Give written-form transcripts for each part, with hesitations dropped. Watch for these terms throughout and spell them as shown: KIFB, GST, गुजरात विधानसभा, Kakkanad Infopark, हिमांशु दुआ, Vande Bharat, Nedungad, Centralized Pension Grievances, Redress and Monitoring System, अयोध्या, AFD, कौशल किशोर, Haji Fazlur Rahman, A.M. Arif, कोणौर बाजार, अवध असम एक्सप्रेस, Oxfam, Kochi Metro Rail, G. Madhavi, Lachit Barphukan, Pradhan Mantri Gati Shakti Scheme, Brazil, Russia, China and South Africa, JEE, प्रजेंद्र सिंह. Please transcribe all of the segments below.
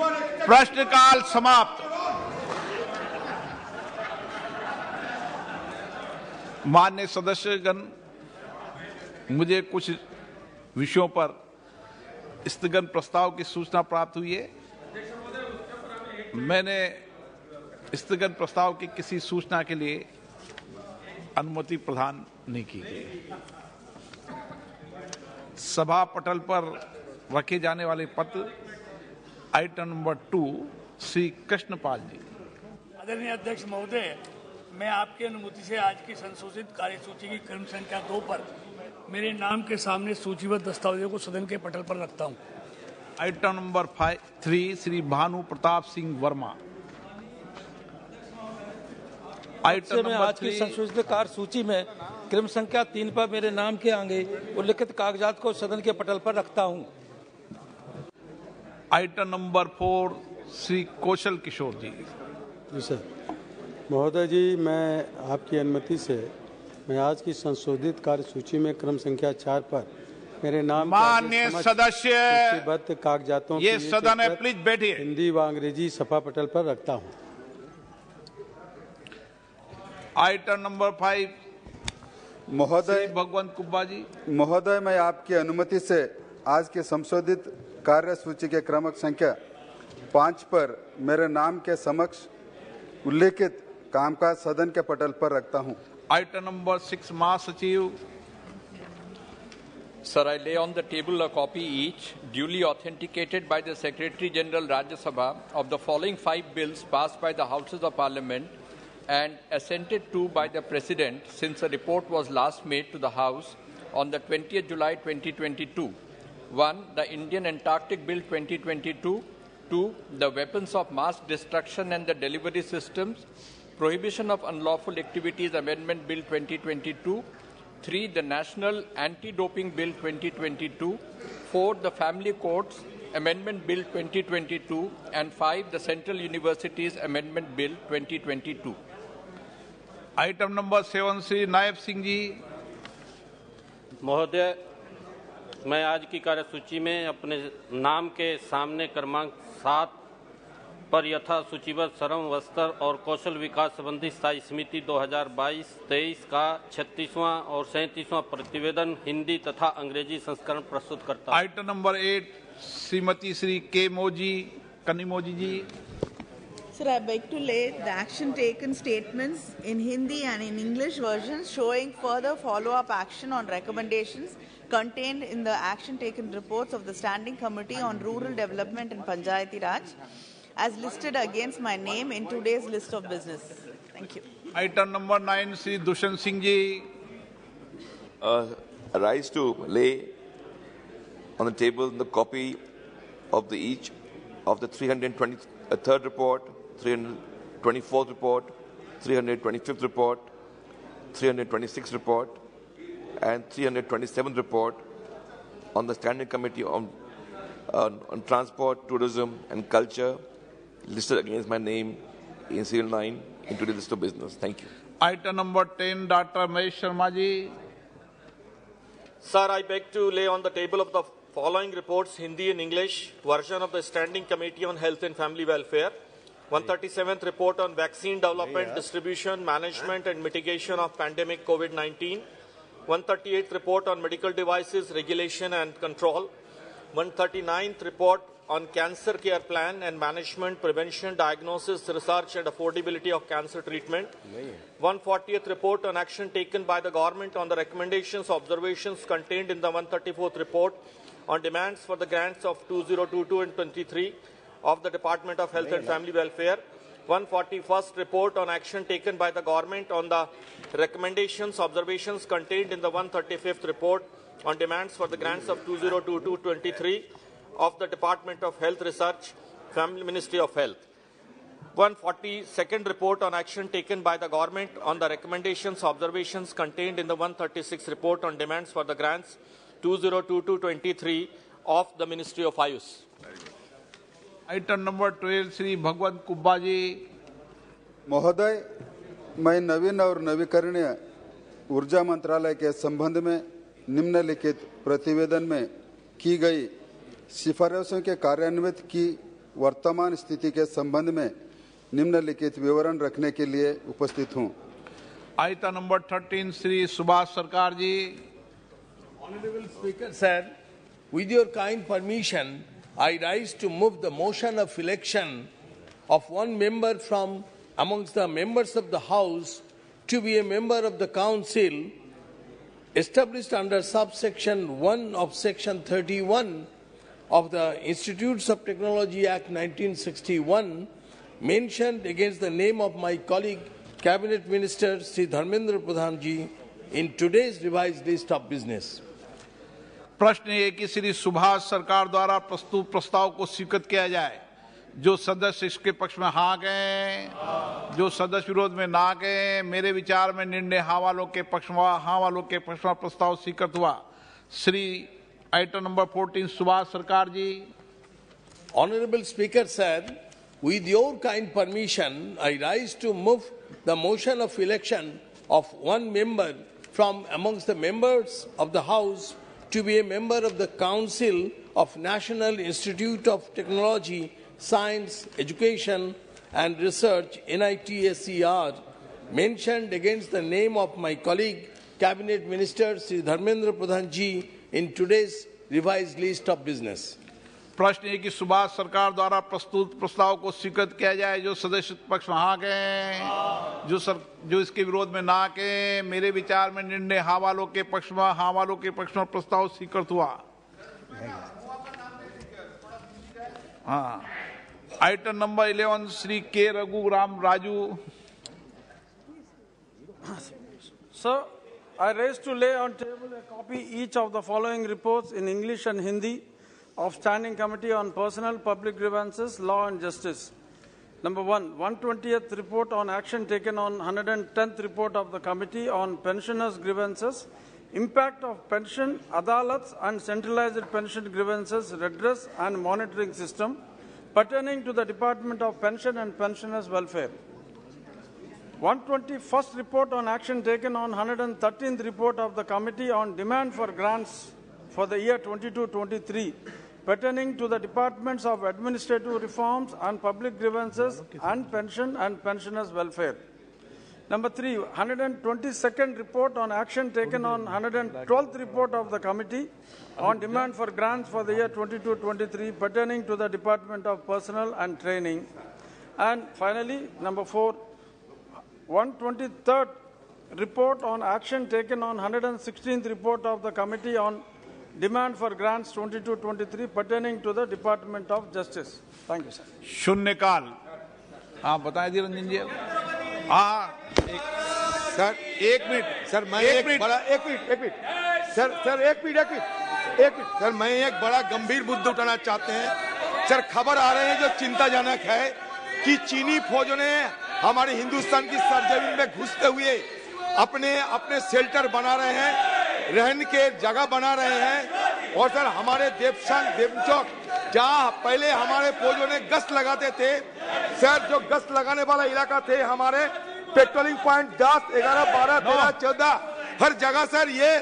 प्रश्नकाल समाप्त। माननीय सदस्यगण, मुझे कुछ विषयों पर स्थगन प्रस्ताव की सूचना प्राप्त हुई है। मैंने स्थगन प्रस्ताव की किसी सूचना के लिए अनुमति प्रदान नहीं की गई। सभा पटल पर रखे जाने वाले पत्र आइटम नंबर 2 श्री कृष्णपाल जी। आदरणीय अध्यक्ष महोदय, मैं आपकी अनुमति से आज की संशोधित कार्यसूची की क्रम संख्या 2 पर मेरे नाम के सामने सूचीबद्ध दस्तावेजों को सदन के पटल पर रखता हूं। Item number 3 Shri Bhanu Pratap Singh Verma. Item में आज की संशोधित कार्यसूची में क्रम संख्या 3 पर मेरे नाम के आगे उल्लिखित कागजात को सदन के पटल पर रखता हूं। Item number 4 Shri कौशल किशोर ji. Sir महोदय जी, मैं आपकी अनुमति से मैं आज की संशोधित कार्यसूची में क्रम संख्या 4 पर मेरे नाम माननीय सदस्य कागजातों ये सदन है, प्लीज बैठिए, हिंदी व अंग्रेजी सभा पटल पर रखता हूं। आइटम नंबर 5 महोदय भगवंत कुब्बा जी। महोदय, मैं आपकी अनुमति से आज के संशोधित कार्यसूची के क्रम संख्या 5 पर मेरे नाम के समक्ष उल्लेखित कामकाज सदन के पटल पर रखता हूं। Item number 6 महासचिव। Sir, I lay on the table a copy each, duly authenticated by the Secretary General Rajya Sabha, of the following 5 bills passed by the Houses of Parliament and assented to by the President since a report was last made to the House on the 20th July 2022. 1. The Indian Antarctic Bill 2022. 2. The Weapons of Mass Destruction and the Delivery Systems, Prohibition of Unlawful Activities Amendment Bill 2022. 3. The National Anti-Doping Bill 2022. 4. The Family Courts Amendment Bill 2022. And 5. The Central Universities Amendment Bill 2022. Item number 7 Sri Nayib Singh ji. Mahodaya, मैं आज की कार्यसूची में अपने नाम के सामने क्रमांक 7 पर यथा सूचीबद्ध श्रम, वस्त्र और कौशल विकास संबंधी स्थायी समिति 2022-23 का 36वां और 37वां प्रतिवेदन हिंदी तथा अंग्रेजी संस्करण प्रस्तुत करता हूं। Item number 8 Shrimati Shri K. Mozhi Kanimozhi ji. Sir, I beg to lay the action taken statements in Hindi and in English versions showing further follow-up action on recommendations contained in the action taken reports of the Standing Committee on Rural Development and Panchayati Raj as listed against my name in today's list of business. Thank you. Item number 9, Sri Dushyant Singh ji. I rise to lay on the table the copy of the each of the 323rd report, 324th report, 325th report, 326th report, and 327th report on the Standing Committee on Transport, Tourism, and Culture, listed against my name in Serial 9 into the list of business. Thank you. Item number 10, Dr. Mahesh Sharma ji. Sir, I beg to lay on the table of the following reports, Hindi and English version of the Standing Committee on Health and Family Welfare. 137th report on vaccine development, distribution, management, and mitigation of pandemic COVID-19. 138th report on medical devices, regulation, and control. 139th report on cancer care plan and management, prevention, diagnosis, research, and affordability of cancer treatment. 140th report on action taken by the government on the recommendations, observations contained in the 134th report on demands for the grants of 2022 and 23 of the Department of Health and Family Welfare. 141st report on action taken by the government on the recommendations, observations contained in the 135th report on demands for the grants of 2022-23 of the Department of Health Research, Family Ministry of Health. 142nd report on action taken by the government on the recommendations, observations contained in the 136th report on demands for the grants 2022-23 of the Ministry of Ayush. Item number 12 Sri Bhagwant Kubba ji. महोदय, मैं नवीन और नवीकरणीय ऊर्जा मंत्रालय के संबंध में निम्नलिखित प्रतिवेदन में की गई सिफारिशों के कार्यान्वित की वर्तमान स्थिति के संबंध में निम्नलिखित विवरण रखने के लिए उपस्थित हूँ। Item number 13 Shri Subhash Sarkar ji. Honorable Speaker, sir, with your kind permission, I rise to move the motion of election of one member from amongst the members of the House to be a member of the Council established under subsection 1 of section 31 of the Institutes of Technology Act 1961, mentioned against the name of my colleague, Cabinet Minister Sri Dharmendra Pradhanji, in today's revised list of business. प्रश्न है कि श्री सुभाष सरकार द्वारा प्रस्तुत प्रस्ताव को स्वीकृत किया जाए। जो सदस्य इसके पक्ष में हाँ गए, जो सदस्य विरोध में ना गए। मेरे विचार में निर्णय हाँ वालों के पक्ष में प्रस्ताव स्वीकृत हुआ। Shri item number 14 Subhash Sarkar ji. Honorable Speaker, sir, with your kind permission, I rise to move the motion of election of one member from amongst the members of the House to be a member of the Council of National Institute of Technology, Science, Education and Research, NITSCR, mentioned against the name of my colleague, Cabinet Minister Sri Dharmendra Pradhanji, in today's revised list of business. प्रश्न है कि सुभाष सरकार द्वारा प्रस्तुत प्रस्ताव को स्वीकृत किया जाए। जो सदस्य पक्ष में हाँ गए, जो इसके विरोध में ना गए। मेरे विचार में निर्णय हाँ वालों के पक्ष में प्रस्ताव स्वीकृत हुआ। हाँ, item number 11 Shri K Raghu Ram Raju. Sir, I raise to lay on table a copy each of the following reports in English and Hindi of Standing Committee on Personal, Public Grievances, Law and Justice. Number 1, 120th report on action taken on 110th report of the Committee on Pensioners' Grievances, Impact of Pension, Adalats and Centralized Pension Grievances, Redress and Monitoring System, pertaining to the Department of Pension and Pensioners' Welfare. 121st report on action taken on 113th report of the Committee on Demand for Grants for the year 22-23, pertaining to the Departments of Administrative Reforms and Public Grievances and Pension and Pensioners' Welfare. Number 3, 122nd report on action taken on 112th report of the Committee on Demand for Grants for the year 22-23, pertaining to the Department of Personnel and Training. And finally, number 4, 123rd report on action taken on 116th report of the Committee on Demand for Grants 22-23 pertaining to the Department of Justice. Thank you, sir. शून्यकाल। आप बताएं जी Ranjan ji. Sir एक minute, sir मैं एक minute sir मैं एक बड़ा गंभीर मुद्दा उठाना चाहते हैं। सर खबर आ रहे हैं जो चिंताजनक है कि चीनी फौजों ने हमारे हिंदुस्तान की सरजमीन में घुसते हुए अपने शेल्टर बना रहे हैं, रहन के जगह बना रहे हैं। और सर हमारे देवचौक जहाँ पहले हमारे फौजों ने गश्त लगाते थे, सर जो गश्त लगाने वाला इलाका थे हमारे पेट्रोलिंग पॉइंट 10, 11, 12, 13, 14 हर जगह सर ये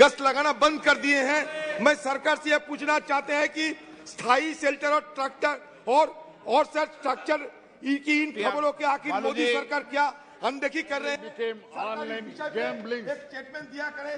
गश्त लगाना बंद कर दिए हैं। मैं सरकार से ये पूछना चाहते हैं कि स्थायी शेल्टर और ट्रैक्टर और सर स्ट्रक्चर की इन खबरों के आखिर मोदी सरकार क्या अनदेखी कर रहे हैं? ऑनलाइन गैम्बलिंग स्टेटमेंट दिया करें।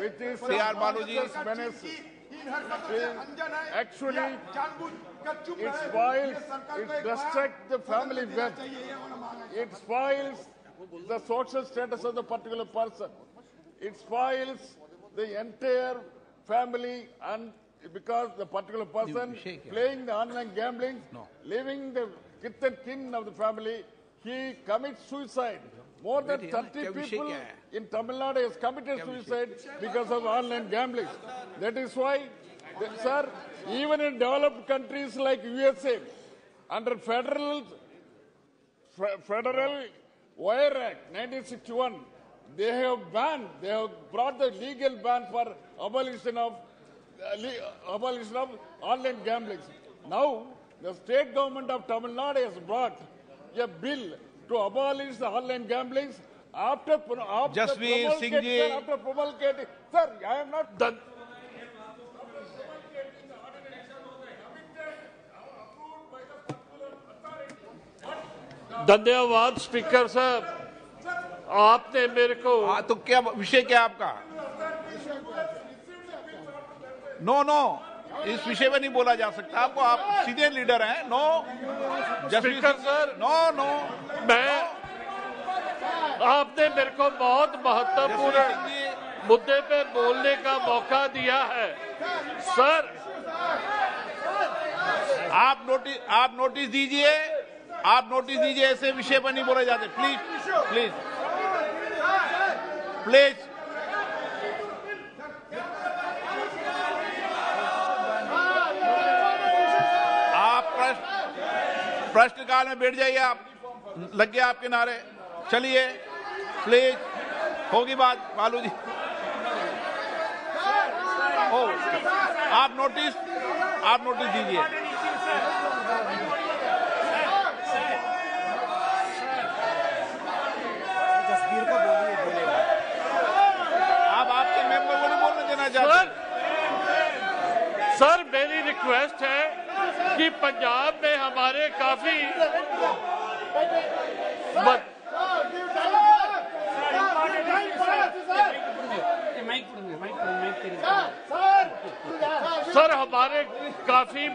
More than 30 people in Tamil Nadu has committed suicide because of online gambling. That is why, sir, even in developed countries like USA, under Federal Wire Act 1961, they have brought the legal ban for abolition of online gambling. Now, the state government of Tamil Nadu has brought a bill to abolish the online gambling after promulgating. Sir, I am not done. After promulgating the ordination was amended, approved by the circular धन्यवाद speaker साहब, आपने मेरे को तो क्या विषय क्या आपका? नो, इस विषय में नहीं बोला जा सकता आपको, आप सीनियर लीडर हैं। नो स्पीकर सर, नो मैं, आपने मेरे को बहुत महत्वपूर्ण मुद्दे पे बोलने का मौका दिया है सर। आप नोटिस दीजिए, ऐसे विषय पर नहीं बोले जाते। प्लीज आप प्रश्नकाल में बैठ जाइए। आप लग गया आपके नारे, चलिए प्लीज, होगी बात बालू जी। ओ, आप नोटिस दीजिए। सर मेरी रिक्वेस्ट है कि पंजाब में हमारे काफी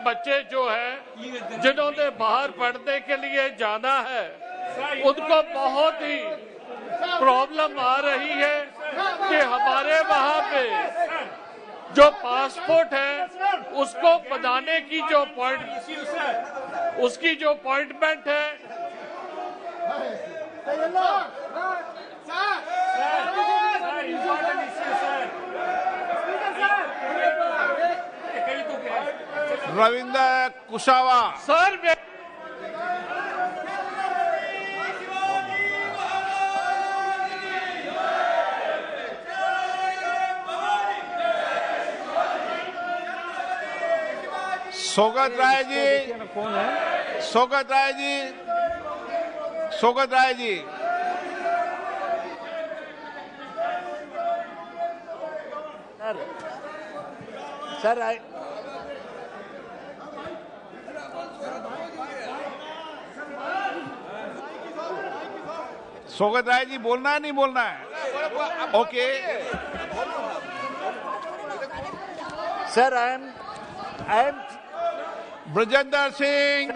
बच्चे जो हैं जिन्होंने बाहर पढ़ने के लिए जाना है, उनको बहुत ही प्रॉब्लम आ रही है कि हमारे वहाँ पे जो पासपोर्ट है उसको बनाने की जो अपॉइंटमेंट, है रविंद्र कुशावा सर। स्वागत राय जी। सर स्वागत राय जी, बोलना है नहीं बोलना है? Okay sir, I am Brajendra Singh,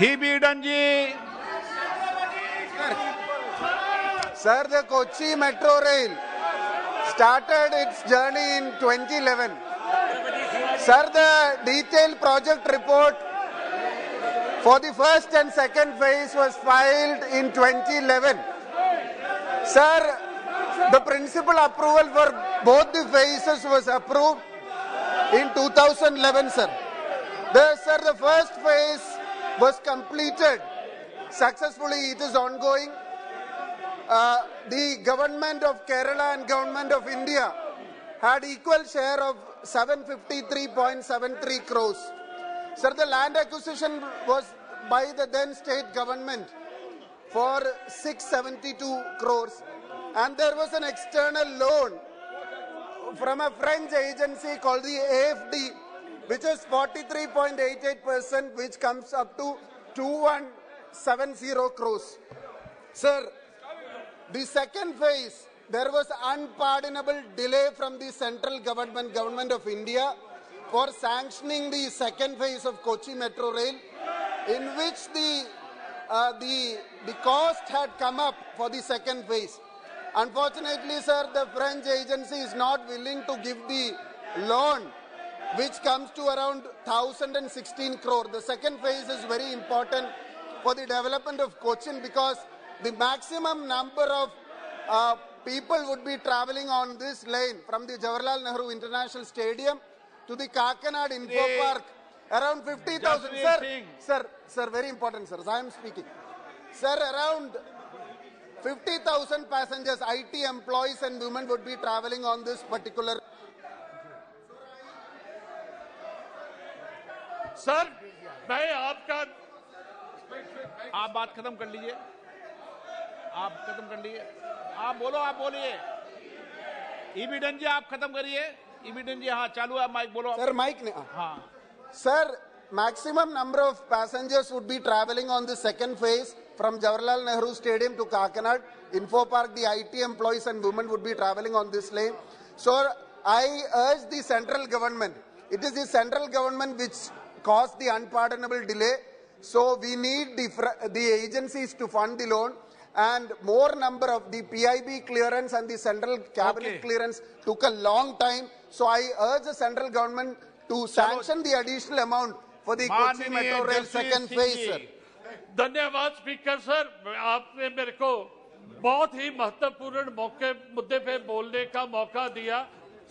हीबीडन ji. Sir, the Kochi Metro Rail started its journey in 2011. Sir, the detailed project report for the first and second phase was filed in 2011. Sir, the principal approval for both the phases was approved in 2011, sir. Sir, the first phase was completed successfully. It is ongoing. The government of Kerala and government of India had equal share of 753.73 crores. Sir, the land acquisition was by the then state government for 672 crores. And there was an external loan from a French agency called the AFD, which is 43.88%, which comes up to 2170 crores. Sir, the second phase, there was unpardonable delay from the central government, government of India, for sanctioning the second phase of Kochi Metro Rail, in which the cost had come up for the second phase. Unfortunately, sir, the French agency is not willing to give the loan, which comes to around 1,016 crore. The second phase is very important for the development of Cochin because the maximum number of people would be travelling on this lane from the Jawaharlal Nehru International Stadium to the Kakkanad Infopark, around 50,000. Sir, very important, sir. I am speaking. Sir, around 50,000 passengers, IT employees and women would be travelling on this particular. Sir, मैं आपका आप बात खत्म कर लीजिए, आप बोलिए। ईबीडन जी आप खत्म करिए, इमिडिएटली हाँ चालू है माइक बोलो सर माइक ने हाँ sir maximum number of passengers would be travelling on the second phase from Jawaharlal Nehru Stadium to Kakkanad Infopark. The IT employees and women would be travelling on this lane. So I urge the central government. It is the central government which caused the unpardonable delay. So we need the agencies to fund the loan and more number of the PIB clearance and the central cabinet clearance took a long time. So I urge the central government to sanction the additional amount. Kochi Metro Rail second phase sir. धन्यवाद speaker sir आपने मेरे को बहुत ही महत्वपूर्ण मुद्दे पे बोलने का मौका दिया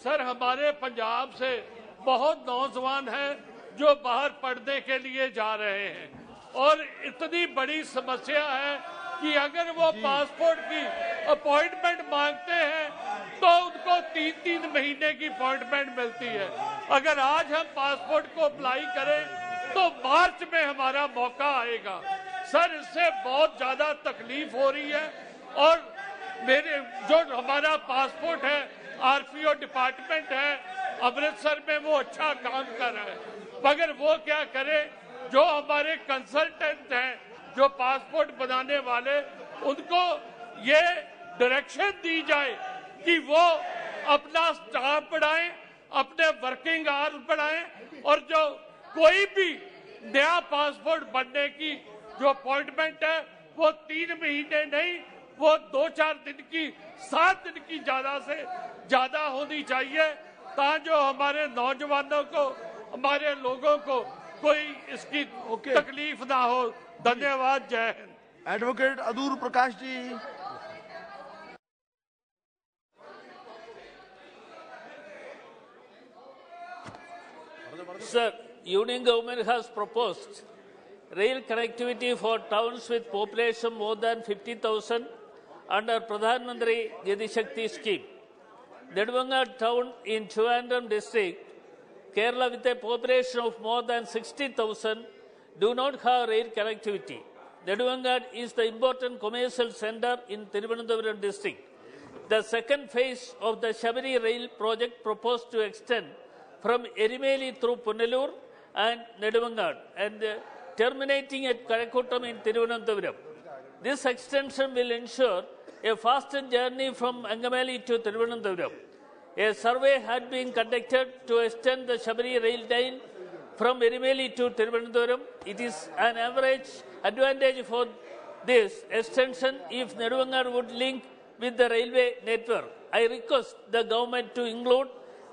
सर हमारे पंजाब से बहुत नौजवान हैं जो बाहर पढ़ने के लिए जा रहे हैं और इतनी बड़ी समस्या है कि अगर वो पासपोर्ट की अपॉइंटमेंट मांगते हैं तो उनको 3-3 महीने की अपॉइंटमेंट मिलती है अगर आज हम पासपोर्ट को अप्लाई करें तो मार्च में हमारा मौका आएगा सर इससे बहुत ज्यादा तकलीफ हो रही है और मेरे जो हमारा पासपोर्ट है आरपीओ डिपार्टमेंट है अमृतसर में वो अच्छा काम कर रहा है मगर वो क्या करे जो हमारे कंसल्टेंट हैं जो पासपोर्ट बनाने वाले उनको ये डायरेक्शन दी जाए कि वो अपना स्टाफ बढ़ाएं अपने वर्किंग आवर्स बढ़ाएं और जो कोई भी नया पासपोर्ट बनने की जो अपॉइंटमेंट है वो 3 महीने नहीं वो 2-4 दिन की 7 दिन की ज्यादा से ज्यादा होनी चाहिए ताकि हमारे नौजवानों को हमारे लोगों को कोई इसकी तकलीफ ना हो धन्यवाद जय Hind advocate Adoor Prakash ji sir Union government has proposed rail connectivity for towns with population more than 50,000 under Pradhan Mantri Gati Shakti Scheme. Nedungad town in Trivandrum district, Kerala with a population of more than 60,000 do not have rail connectivity. Nedungad is the important commercial centre in Thiruvananthapuram district. The second phase of the Shabari rail project proposed to extend from Erimeli through Punalur and Nedungad and terminating at Karakottam in Thiruvananthapuram. This extension will ensure a faster journey from Angamali to Thiruvananthapuram. A survey had been conducted to extend the Shabari rail line from Erimeli to Thiruvananthapuram. It is an average advantage for this extension if Nedungad would link with the railway network. I request the government to include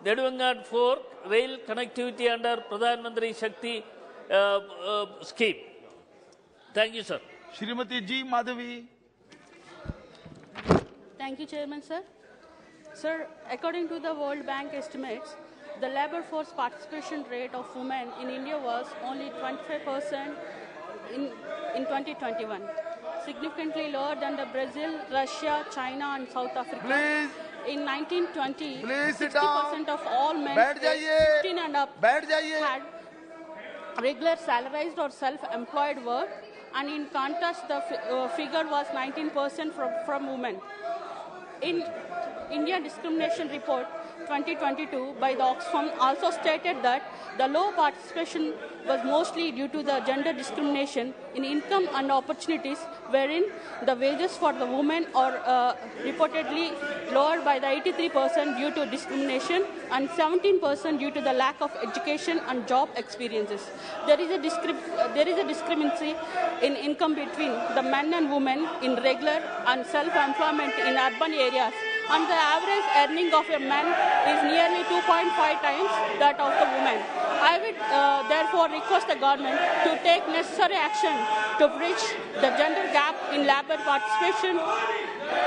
Nedungad for rail connectivity under Pradhan Mantri Shakti scheme. Thank you, sir. Shrimati G. Madhavi. Thank you, Chairman, sir. Sir, according to the World Bank estimates, the labour force participation rate of women in India was only 25% in 2021, significantly lower than the Brazil, Russia, China, and South Africa. Please. In 1920, 60% of all men aged 15 and up had regular salarized or self-employed work, and in contrast, the figure was 19% from women. In India Discrimination Report 2022 by the Oxfam also stated that the low participation was mostly due to the gender discrimination in income and opportunities, wherein the wages for the women are reportedly lower by the 83% due to discrimination and 17% due to the lack of education and job experiences. There is a discrepancy in income between the men and women in regular and self-employment in urban areas, and the average earning of a man is nearly 2.5 times that of the woman. I would therefore request the government to take necessary action to bridge the gender gap in labour participation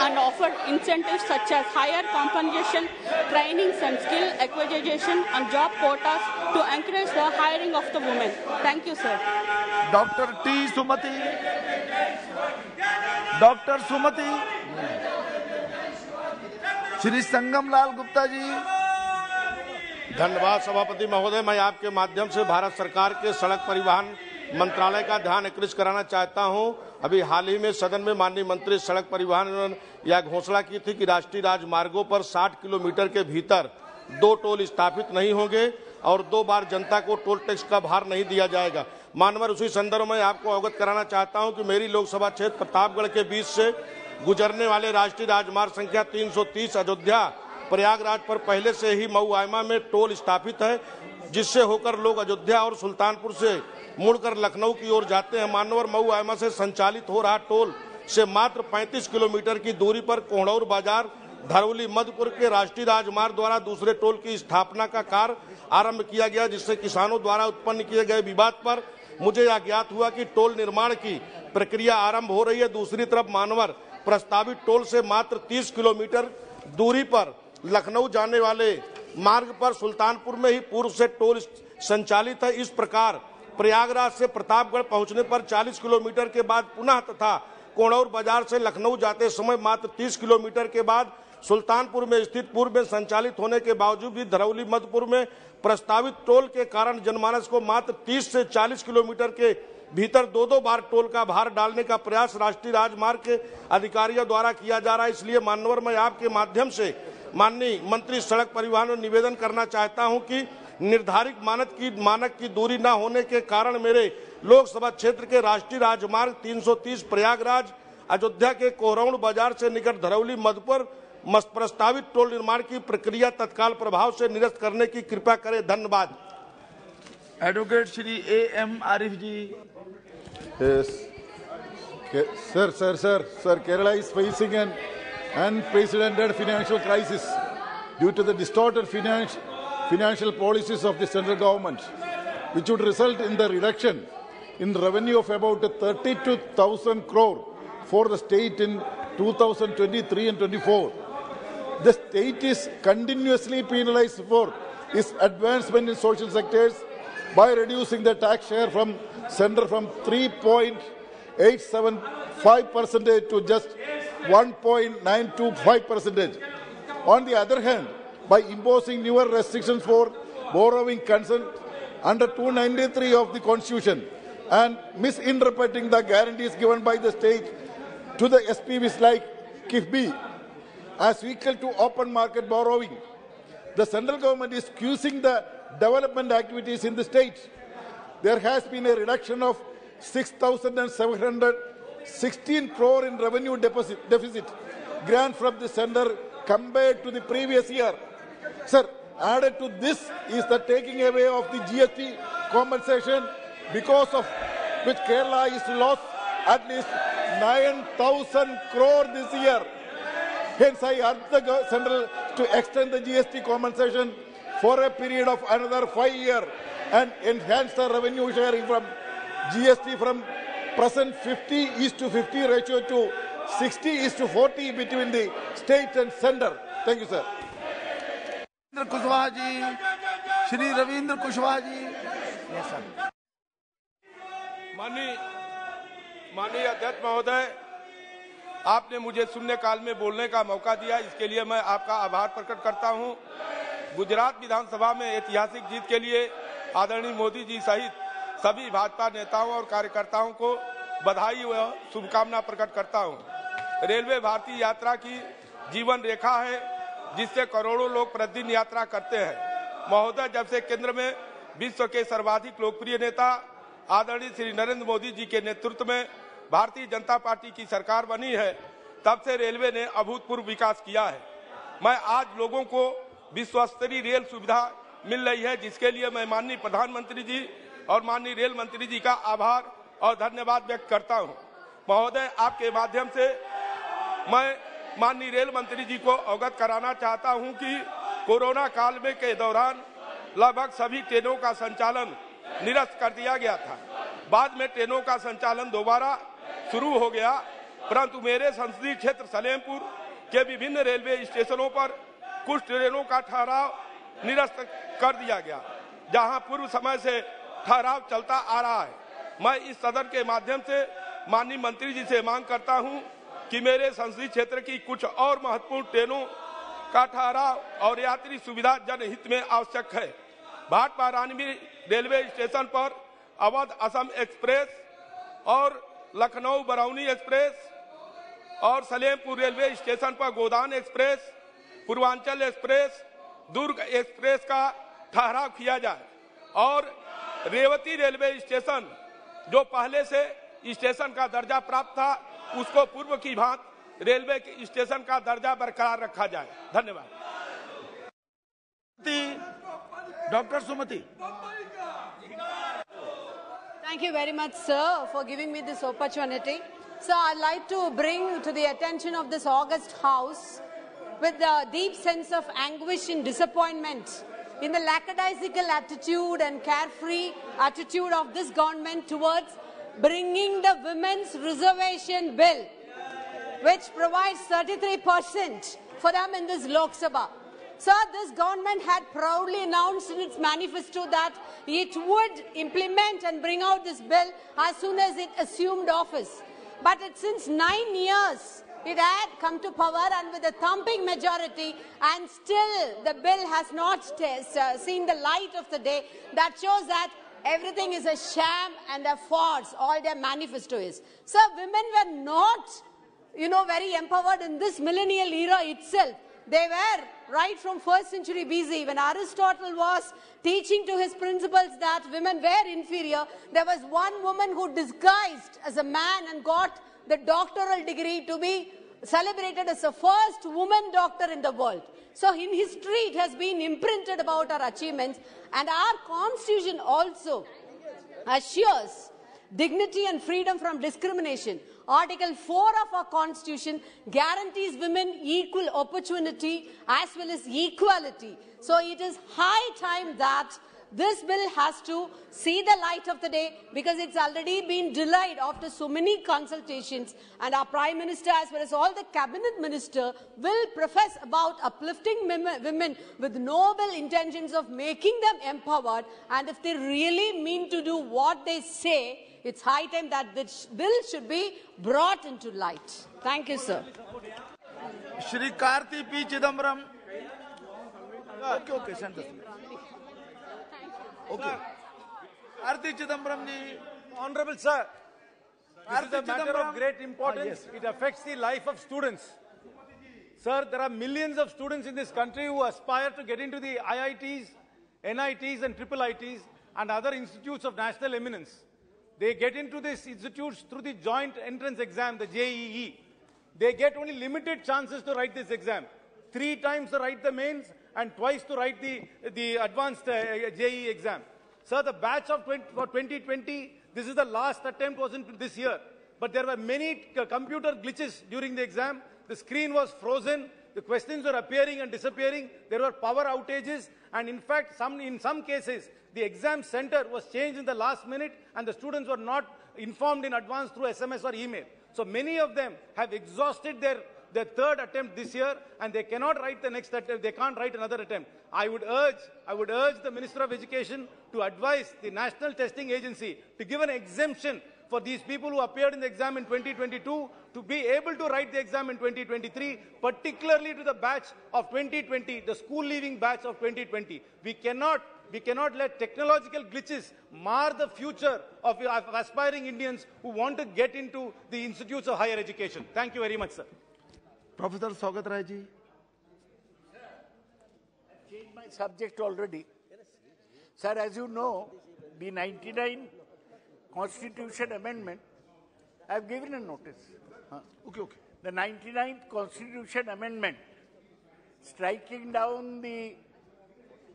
and offer incentives such as higher compensation, trainings and skill acquisition and job quotas to encourage the hiring of the women. Thank you, sir. Dr. T. Sumati. Dr. Sumati. Shri Sangam Lal Gupta ji धन्यवाद सभापति महोदय मैं आपके माध्यम से भारत सरकार के सड़क परिवहन मंत्रालय का ध्यान आकृष्ट कराना चाहता हूं। अभी हाल ही में सदन में माननीय मंत्री सड़क परिवहन यह घोषणा की थी कि राष्ट्रीय राजमार्गों पर 60 किलोमीटर के भीतर दो टोल स्थापित नहीं होंगे और दो बार जनता को टोल टैक्स का भार नहीं दिया जाएगा। मानवर उसी संदर्भ में आपको अवगत कराना चाहता हूं कि मेरी लोकसभा क्षेत्र प्रतापगढ़ के बीच से गुजरने वाले राष्ट्रीय राजमार्ग संख्या 330 अयोध्या प्रयागराज पर पहले से ही मऊ आयमा में टोल स्थापित है, जिससे होकर लोग अयोध्या और सुल्तानपुर से मुड़कर लखनऊ की ओर जाते हैं। मानवर मऊ आयमा से संचालित हो रहा टोल से मात्र 35 किलोमीटर की दूरी पर कोणौर बाजार धरौली मध्यपुर के राष्ट्रीय राजमार्ग द्वारा दूसरे टोल की स्थापना का कार्य आरंभ किया गया, जिससे किसानों द्वारा उत्पन्न किए गए विवाद पर मुझे यह ज्ञात हुआ कि टोल निर्माण की प्रक्रिया आरंभ हो रही है। दूसरी तरफ मानवर प्रस्तावित टोल से मात्र 30 किलोमीटर दूरी पर लखनऊ जाने वाले मार्ग पर सुल्तानपुर में ही पूर्व से टोल संचालित है। इस प्रकार प्रयागराज से प्रतापगढ़ पहुंचने पर 40 किलोमीटर के बाद पुनः तथा कोणौर बाजार से लखनऊ जाते समय मात्र 30 किलोमीटर के बाद सुल्तानपुर में स्थित पूर्व में संचालित होने के बावजूद भी धरौली मधुपुर में प्रस्तावित टोल के कारण जनमानस को मात्र 30 से 40 किलोमीटर के भीतर दो बार टोल का भार डालने का प्रयास राष्ट्रीय राजमार्ग के अधिकारियों द्वारा किया जा रहा है। इसलिए माननीय मैं आपके माध्यम से माननीय मंत्री सड़क परिवहन में निवेदन करना चाहता हूं कि निर्धारित मानक की दूरी न होने के कारण मेरे लोकसभा क्षेत्र के राष्ट्रीय राजमार्ग 330 प्रयागराज अयोध्या के कोहरौन बाजार से निकट धरौली मधुपुर प्रस्तावित टोल निर्माण की प्रक्रिया तत्काल प्रभाव से निरस्त करने की कृपा करें। धन्यवाद। Advocate Shri A.M. Arif ji. Sir, Kerala is facing an unprecedented financial crisis due to the distorted financial policies of the central government, which would result in the reduction in revenue of about 32,000 crore for the state in 2023 and 24. The state is continuously penalized for its advancement in social sectors by reducing the tax share from centre from 3.875% to just 1.925%. On the other hand, by imposing newer restrictions for borrowing consent under 293 of the Constitution and misinterpreting the guarantees given by the state to the SPVs like KIFB as equal to open market borrowing, the central government is squeezing the development activities in the state. There has been a reduction of 6,716 crore in revenue deficit grant from the center compared to the previous year. Sir, added to this is the taking away of the GST compensation, because of which Kerala is lost at least 9,000 crore this year. Hence, I urge the central to extend the GST compensation for a period of another 5 years and enhance the revenue sharing from GST from present 50:50 ratio to 60:40 between the state and centre. Thank you, sir. Shri Ravindra Kushwaha ji. Yes, sir. माननीय अध्यक्ष महोदय, आपने मुझे शून्य काल में बोलने का मौका दिया, इसके लिए मैं आपका आभार प्रकट करता हूं। गुजरात विधानसभा में ऐतिहासिक जीत के लिए आदरणीय मोदी जी सहित सभी भाजपा नेताओं और कार्यकर्ताओं को बधाई व शुभकामना प्रकट करता हूं। रेलवे भारतीय यात्रा की जीवन रेखा है, जिससे करोड़ों लोग प्रतिदिन यात्रा करते हैं। महोदय, जब से केंद्र में विश्व के सर्वाधिक लोकप्रिय नेता आदरणीय श्री नरेंद्र मोदी जी के नेतृत्व में भारतीय जनता पार्टी की सरकार बनी है, तब से रेलवे ने अभूतपूर्व विकास किया है। मैं आज लोगों को विश्व स्तरीय रेल सुविधा मिल रही है, जिसके लिए मैं माननीय प्रधानमंत्री जी और माननीय रेल मंत्री जी का आभार और धन्यवाद व्यक्त करता हूं। महोदय, आपके माध्यम से मैं माननीय रेल मंत्री जी को अवगत कराना चाहता हूं कि कोरोना काल में के दौरान लगभग सभी ट्रेनों का संचालन निरस्त कर दिया गया था। बाद में ट्रेनों का संचालन दोबारा शुरू हो गया, परंतु मेरे संसदीय क्षेत्र सलेमपुर के विभिन्न रेलवे स्टेशनों पर कुछ ट्रेनों का ठहराव निरस्त कर दिया गया, जहां पूर्व समय से ठहराव चलता आ रहा है। मैं इस सदन के माध्यम से माननीय मंत्री जी से मांग करता हूं कि मेरे संसदीय क्षेत्र की कुछ और महत्वपूर्ण ट्रेनों का ठहराव और यात्री सुविधा जनहित में आवश्यक है। भाटपा रानी रेलवे स्टेशन पर अवध असम एक्सप्रेस और लखनऊ बरौनी एक्सप्रेस और सलेमपुर रेलवे स्टेशन पर Godan express, Purvanchal express Durg express का ठहराव किया जाए और रेवती रेलवे स्टेशन जो पहले से स्टेशन का दर्जा प्राप्त था उसको पूर्व की भांति रेलवे के स्टेशन का दर्जा बरकरार रखा जाए। धन्यवाद। Doctor Sumati. Thank you very much, sir, for giving me this opportunity. Sir, I'd like to bring to the attention of this august house with a deep sense of anguish and disappointment in the lackadaisical attitude and carefree attitude of this government towards bringing the women's reservation bill, which provides 33% for them in this Lok Sabha. Sir, this government had proudly announced in its manifesto that it would implement and bring out this bill as soon as it assumed office. But since 9 years, it had come to power and with a thumping majority, and still the bill has not seen the light of the day. That shows that everything is a sham and a farce, all their manifesto is. Sir, women were not, very empowered in this millennial era itself. They were right from 1st century BC, when Aristotle was teaching to his principles that women were inferior. There was one woman who disguised as a man and got the doctoral degree to be celebrated as the first woman doctor in the world. So in history it has been imprinted about our achievements, and our constitution also assures dignity and freedom from discrimination. Article 4 of our Constitution guarantees women equal opportunity as well as equality. So it is high time that this bill has to see the light of the day, because it's already been delayed after so many consultations, and our Prime Minister as well as all the Cabinet Minister will profess about uplifting women with noble intentions of making them empowered, and if they really mean to do what they say, it's high time that this bill should be brought into light. Thank you, sir. Shri Karthi P. Chidambaram. Okay, send us. Okay. Karthi Chidambaram ji. Honorable sir, this is a matter of great importance. It affects the life of students. Sir, there are millions of students in this country who aspire to get into the IITs, NITs and IIITs and other institutes of national eminence. They get into these institutes through the joint entrance exam, the JEE. They get only limited chances to write this exam. 3 times to write the mains and 2 times to write the advanced JEE exam. Sir, the batch of 2020, this is the last attempt was in this year. But there were many computer glitches during the exam. The screen was frozen. The questions were appearing and disappearing. There were power outages. And in fact, in some cases, the exam center was changed in the last minute and the students were not informed in advance through SMS or email. So many of them have exhausted their 3rd attempt this year, and they cannot write the next attempt, they can't write another attempt. I would urge the Minister of Education to advise the National Testing Agency to give an exemption for these people who appeared in the exam in 2022 to be able to write the exam in 2023, particularly to the batch of 2020, the school leaving batch of 2020. We cannot let technological glitches mar the future of aspiring Indians who want to get into the institutes of higher education. Thank you very much, sir. Professor Saugat Rai ji. I changed my subject already. Sir, as you know, the 99 Constitution Amendment, I have given a notice. Okay. The 99th Constitution Amendment, striking down the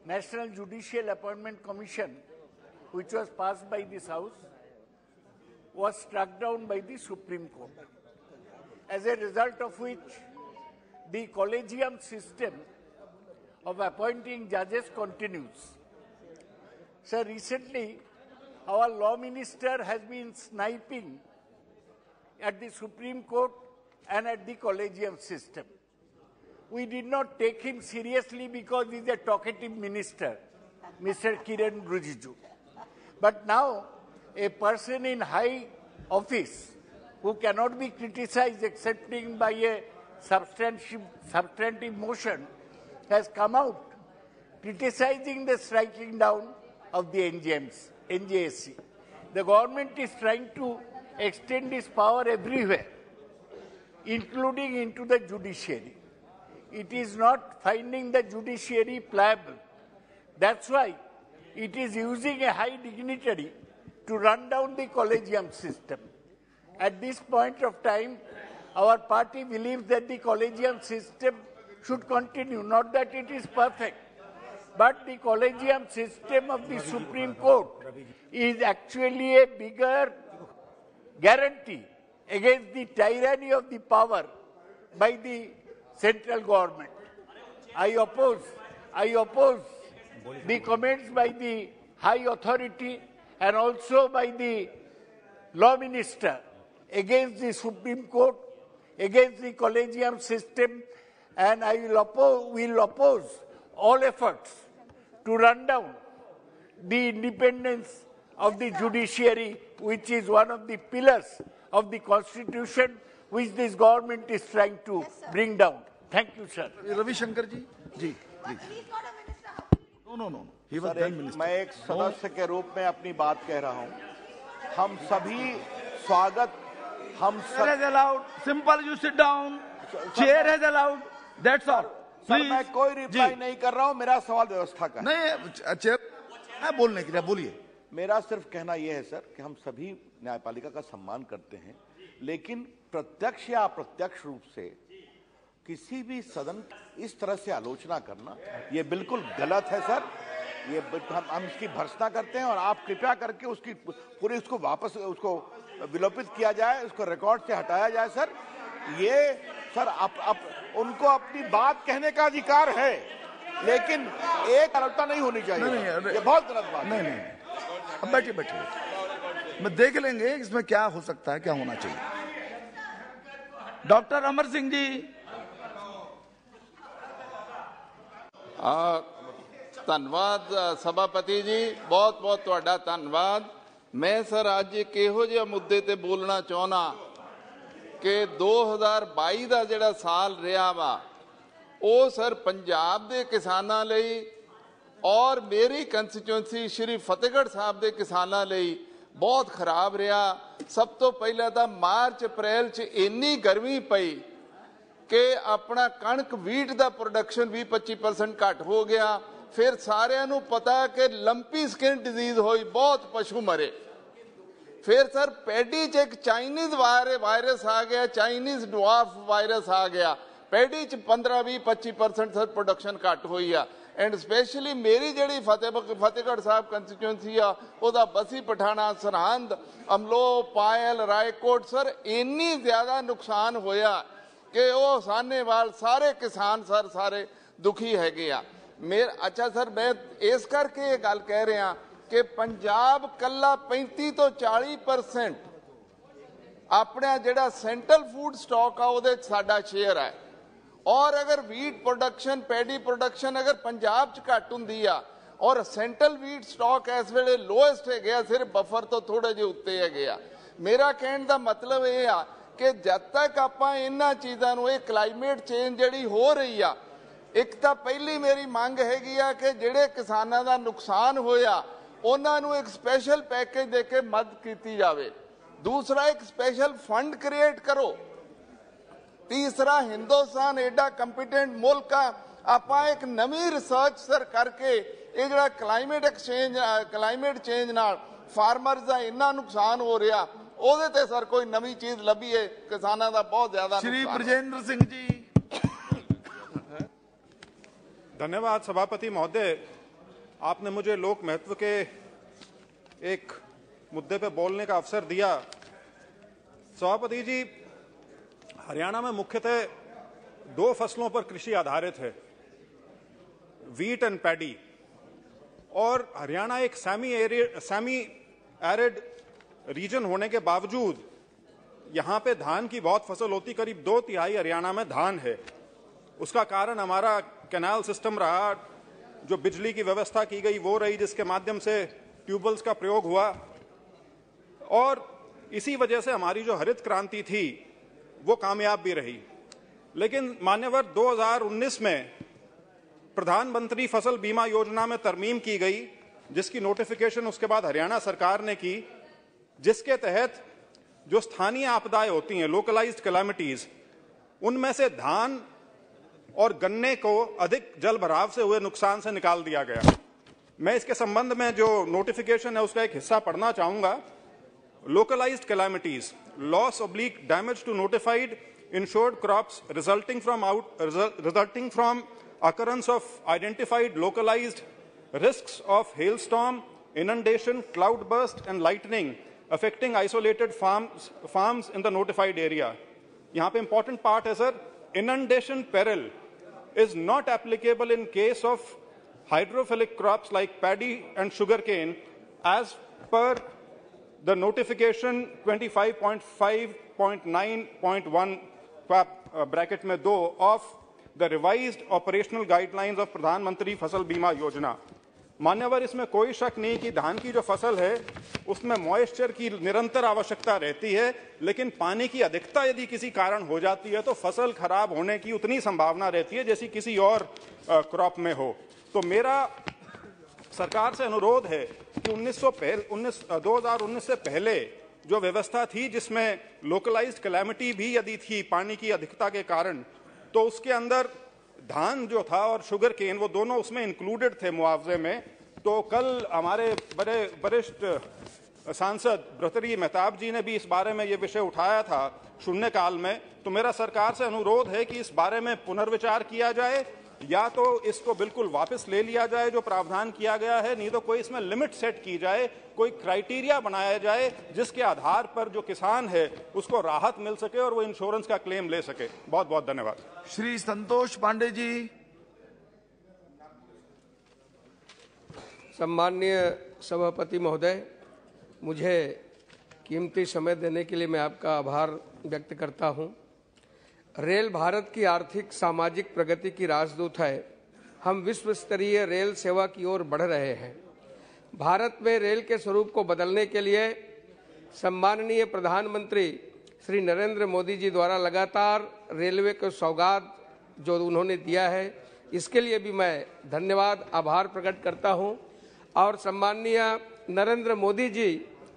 National Judicial Appointment Commission, which was passed by this House, was struck down by the Supreme Court, as a result of which the collegium system of appointing judges continues. Sir, recently our law minister has been sniping at the Supreme Court and at the collegium system. We did not take him seriously because he is a talkative minister, Mr. Kiren Rijiju. But now, a person in high office who cannot be criticized excepting by a substantive motion has come out criticizing the striking down of the NJSC. The government is trying to extend its power everywhere, including into the judiciary. It is not finding the judiciary pliable. That's why it is using a high dignitary to run down the collegium system. At this point of time, our party believes that the collegium system should continue. Not that it is perfect, but the collegium system of the Supreme Court is actually a bigger guarantee against the tyranny of the power by the central government. I oppose the comments by the high authority and also by the law minister against the Supreme Court, against the collegium system, and I will oppose all efforts to run down the independence of the judiciary, which is one of the pillars of the Constitution, which this government is trying to bring down. Thank you, sir. Ravi Shankar ji. Ji. He's not a minister. No. He was then minister. मैं एक सदस्य के रूप में अपनी बात कह रहा हूँ. हम सभी स्वागत. Chair is allowed. Simple, you sit down. Chair is allowed. That's all. Please. मैं कोई रिप्लाई नहीं कर रहा हूँ. मेरा सवाल व्यवस्था का. नहीं चेयर. मैं बोलने के लिए बोलिए. मेरा सिर्फ कहना यह है सर कि हम सभी न्यायपालिका का सम्मान करते हैं, लेकिन प्रत्यक्ष या अप्रत्यक्ष रूप से किसी भी सदन इस तरह से आलोचना करना ये बिल्कुल गलत है सर. ये हम इसकी भर्त्सना करते हैं और आप कृपया करके उसकी पूरी उसको वापस उसको विलोपित किया जाए, उसको रिकॉर्ड से हटाया जाए सर. ये सर उनको अपनी बात कहने का अधिकार है, लेकिन एक तरफा नहीं होनी चाहिए. ये बहुत गलत बात है. अब बैठिए बैठिए, मैं देख लेंगे इसमें क्या हो सकता है, क्या होना चाहिए. डॉक्टर अमर सिंह जी. धन्यवाद सभापति जी, बहुत बहुत ਤੁਹਾਡਾ ਧੰਨਵਾਦ. मैं सर आज ਕਿਹੋ ਜਿਹੇ ਮੁੱਦੇ ਤੇ बोलना ਚਾਹਣਾ कि 2022 ਦਾ ਜਿਹੜਾ ਸਾਲ ਰਿਹਾ ਵਾ ਉਹ ਸਰ ਪੰਜਾਬ ਦੇ ਕਿਸਾਨਾਂ ਲਈ और मेरी कंस्टिट्यूंसी श्री फतेहगढ़ साहब के किसानों लिए बहुत खराब रहा. सब तो पहला तो मार्च अप्रैल च इन्नी गर्मी पई कि अपना कणक वीट का प्रोडक्शन भी 25% घट हो गया. फिर सारियां पता कि लंपी स्किन डिजीज हुई, बहुत पशु मरे. फिर सर पैडी च एक चाइनीज वायरस आ गया, चाइनीज डवाफ वायरस आ गया. पैडी च 15-20-25% सर प्रोडक्शन घट हुई है. एंड स्पेशली मेरी जी फतेहगढ़ साहब कंस्टिट्यूएंसी आ, बसी पठाणा सरहंद अमलो पायल रायकोट सर इन्नी ज़्यादा नुकसान होया कि वह साने वाल सारे किसान सर सारे दुखी है गया. मेरा अच्छा सर मैं इस करके ये गल कह रहा कि पंजाब कला 35 to 40% अपना जोड़ा सेंट्रल फूड स्टॉक आ साडा शेयर है. और अगर वीट प्रोडक्शन पैडी प्रोडक्शन अगर पंजाब च घट हुंदी आ और सेंट्रल वीट स्टॉक इस वेले लोएस्ट है गया, सिर्फ बफर तो थोड़े जे उत्ते है गया. मेरा कहने का मतलब ये आ कि जब तक आपां इन्हां चीज़ां नूं क्लाइमेट चेंज जिहड़ी हो रही आ, एक तो पहली मेरी मांग हैगी आ कि जिहड़े किसानां दा नुकसान होया उन्हां नूं एक स्पैशल पैकेज दे के मदद कीती जावे. दूसरा एक स्पैशल फंड क्रिएट करो. तीसरा हिंदुस्तान एडा कंपिटेंट मुल्क आपां एक नवी रिसर्च सर करके ये जिहड़ा क्लाइमेट चेंज नाल फार्मर्स दा इन्ना नुकसान हो रहा ओहदे ते सर कोई नवी चीज लभीए किसानां दा बहुत ज्यादा. श्री प्रजेंद्र सिंह जी. धन्यवाद सभापति महोदय, आपने मुझे लोक महत्व के एक मुद्दे पे बोलने का अवसर दिया. सभापति जी, हरियाणा में मुख्यतः दो फसलों पर कृषि आधारित है, वीट एंड पैडी. और हरियाणा एक सेमी एरिड रीजन होने के बावजूद यहाँ पे धान की बहुत फसल होती. करीब 2/3 हरियाणा में धान है. उसका कारण हमारा कैनाल सिस्टम रहा, जो बिजली की व्यवस्था की गई वो रही, जिसके माध्यम से ट्यूबवेल्स का प्रयोग हुआ. और इसी वजह से हमारी जो हरित क्रांति थी वो कामयाब भी रही. लेकिन मान्यवर 2019 में प्रधानमंत्री फसल बीमा योजना में तरमीम की गई, जिसकी नोटिफिकेशन उसके बाद हरियाणा सरकार ने की, जिसके तहत जो स्थानीय आपदाएं होती हैं, लोकलाइज्ड कैलामिटीज, उनमें से धान और गन्ने को अधिक जल भराव से हुए नुकसान से निकाल दिया गया। मैं इसके संबंध में जो नोटिफिकेशन है उसका एक हिस्सा पढ़ना चाहूँगा। Localized calamities, loss oblique damage to notified insured crops resulting from occurrence of identified localized risks of hailstorm, inundation, cloudburst, and lightning affecting isolated farms in the notified area. यहाँ पे important part है sir, inundation peril is not applicable in case of hydrophilic crops like paddy and sugarcane as per the notification 25.5.9.1 bracket में 2 of the revised operational guidelines of प्रधान मंत्री फसल बीमा योजना। मान्यवर, इसमें कोई शक नहीं कि धान की जो फसल है उसमें मॉइस्चर की निरंतर आवश्यकता रहती है, लेकिन पानी की अधिकता यदि किसी कारण हो जाती है तो फसल खराब होने की उतनी संभावना रहती है जैसी किसी और क्रॉप में हो। तो मेरा सरकार से अनुरोध है कि 2019 से पहले जो व्यवस्था थी जिसमें लोकलाइज्ड कैलामिटी भी यदि थी पानी की अधिकता के कारण, तो उसके अंदर धान जो था और शुगर केन वो दोनों उसमें इंक्लूडेड थे मुआवजे में। तो कल हमारे बड़े वरिष्ठ सांसद ब्रतरी मेहताब जी ने भी इस बारे में ये विषय उठाया था शून्यकाल में। तो मेरा सरकार से अनुरोध है कि इस बारे में पुनर्विचार किया जाए, या तो इसको बिल्कुल वापस ले लिया जाए जो प्रावधान किया गया है, नहीं तो कोई इसमें लिमिट सेट की जाए, कोई क्राइटेरिया बनाया जाए जिसके आधार पर जो किसान है उसको राहत मिल सके और वो इंश्योरेंस का क्लेम ले सके। बहुत बहुत धन्यवाद। श्री संतोष पांडे जी। सम्माननीय सभापति महोदय, मुझे कीमती समय देने के लिए मैं आपका आभार व्यक्त करता हूँ। रेल भारत की आर्थिक सामाजिक प्रगति की राजदूत है। हम विश्व स्तरीय रेल सेवा की ओर बढ़ रहे हैं। भारत में रेल के स्वरूप को बदलने के लिए सम्माननीय प्रधानमंत्री श्री नरेंद्र मोदी जी द्वारा लगातार रेलवे को सौगात जो उन्होंने दिया है इसके लिए भी मैं धन्यवाद आभार प्रकट करता हूं। और सम्माननीय नरेंद्र मोदी जी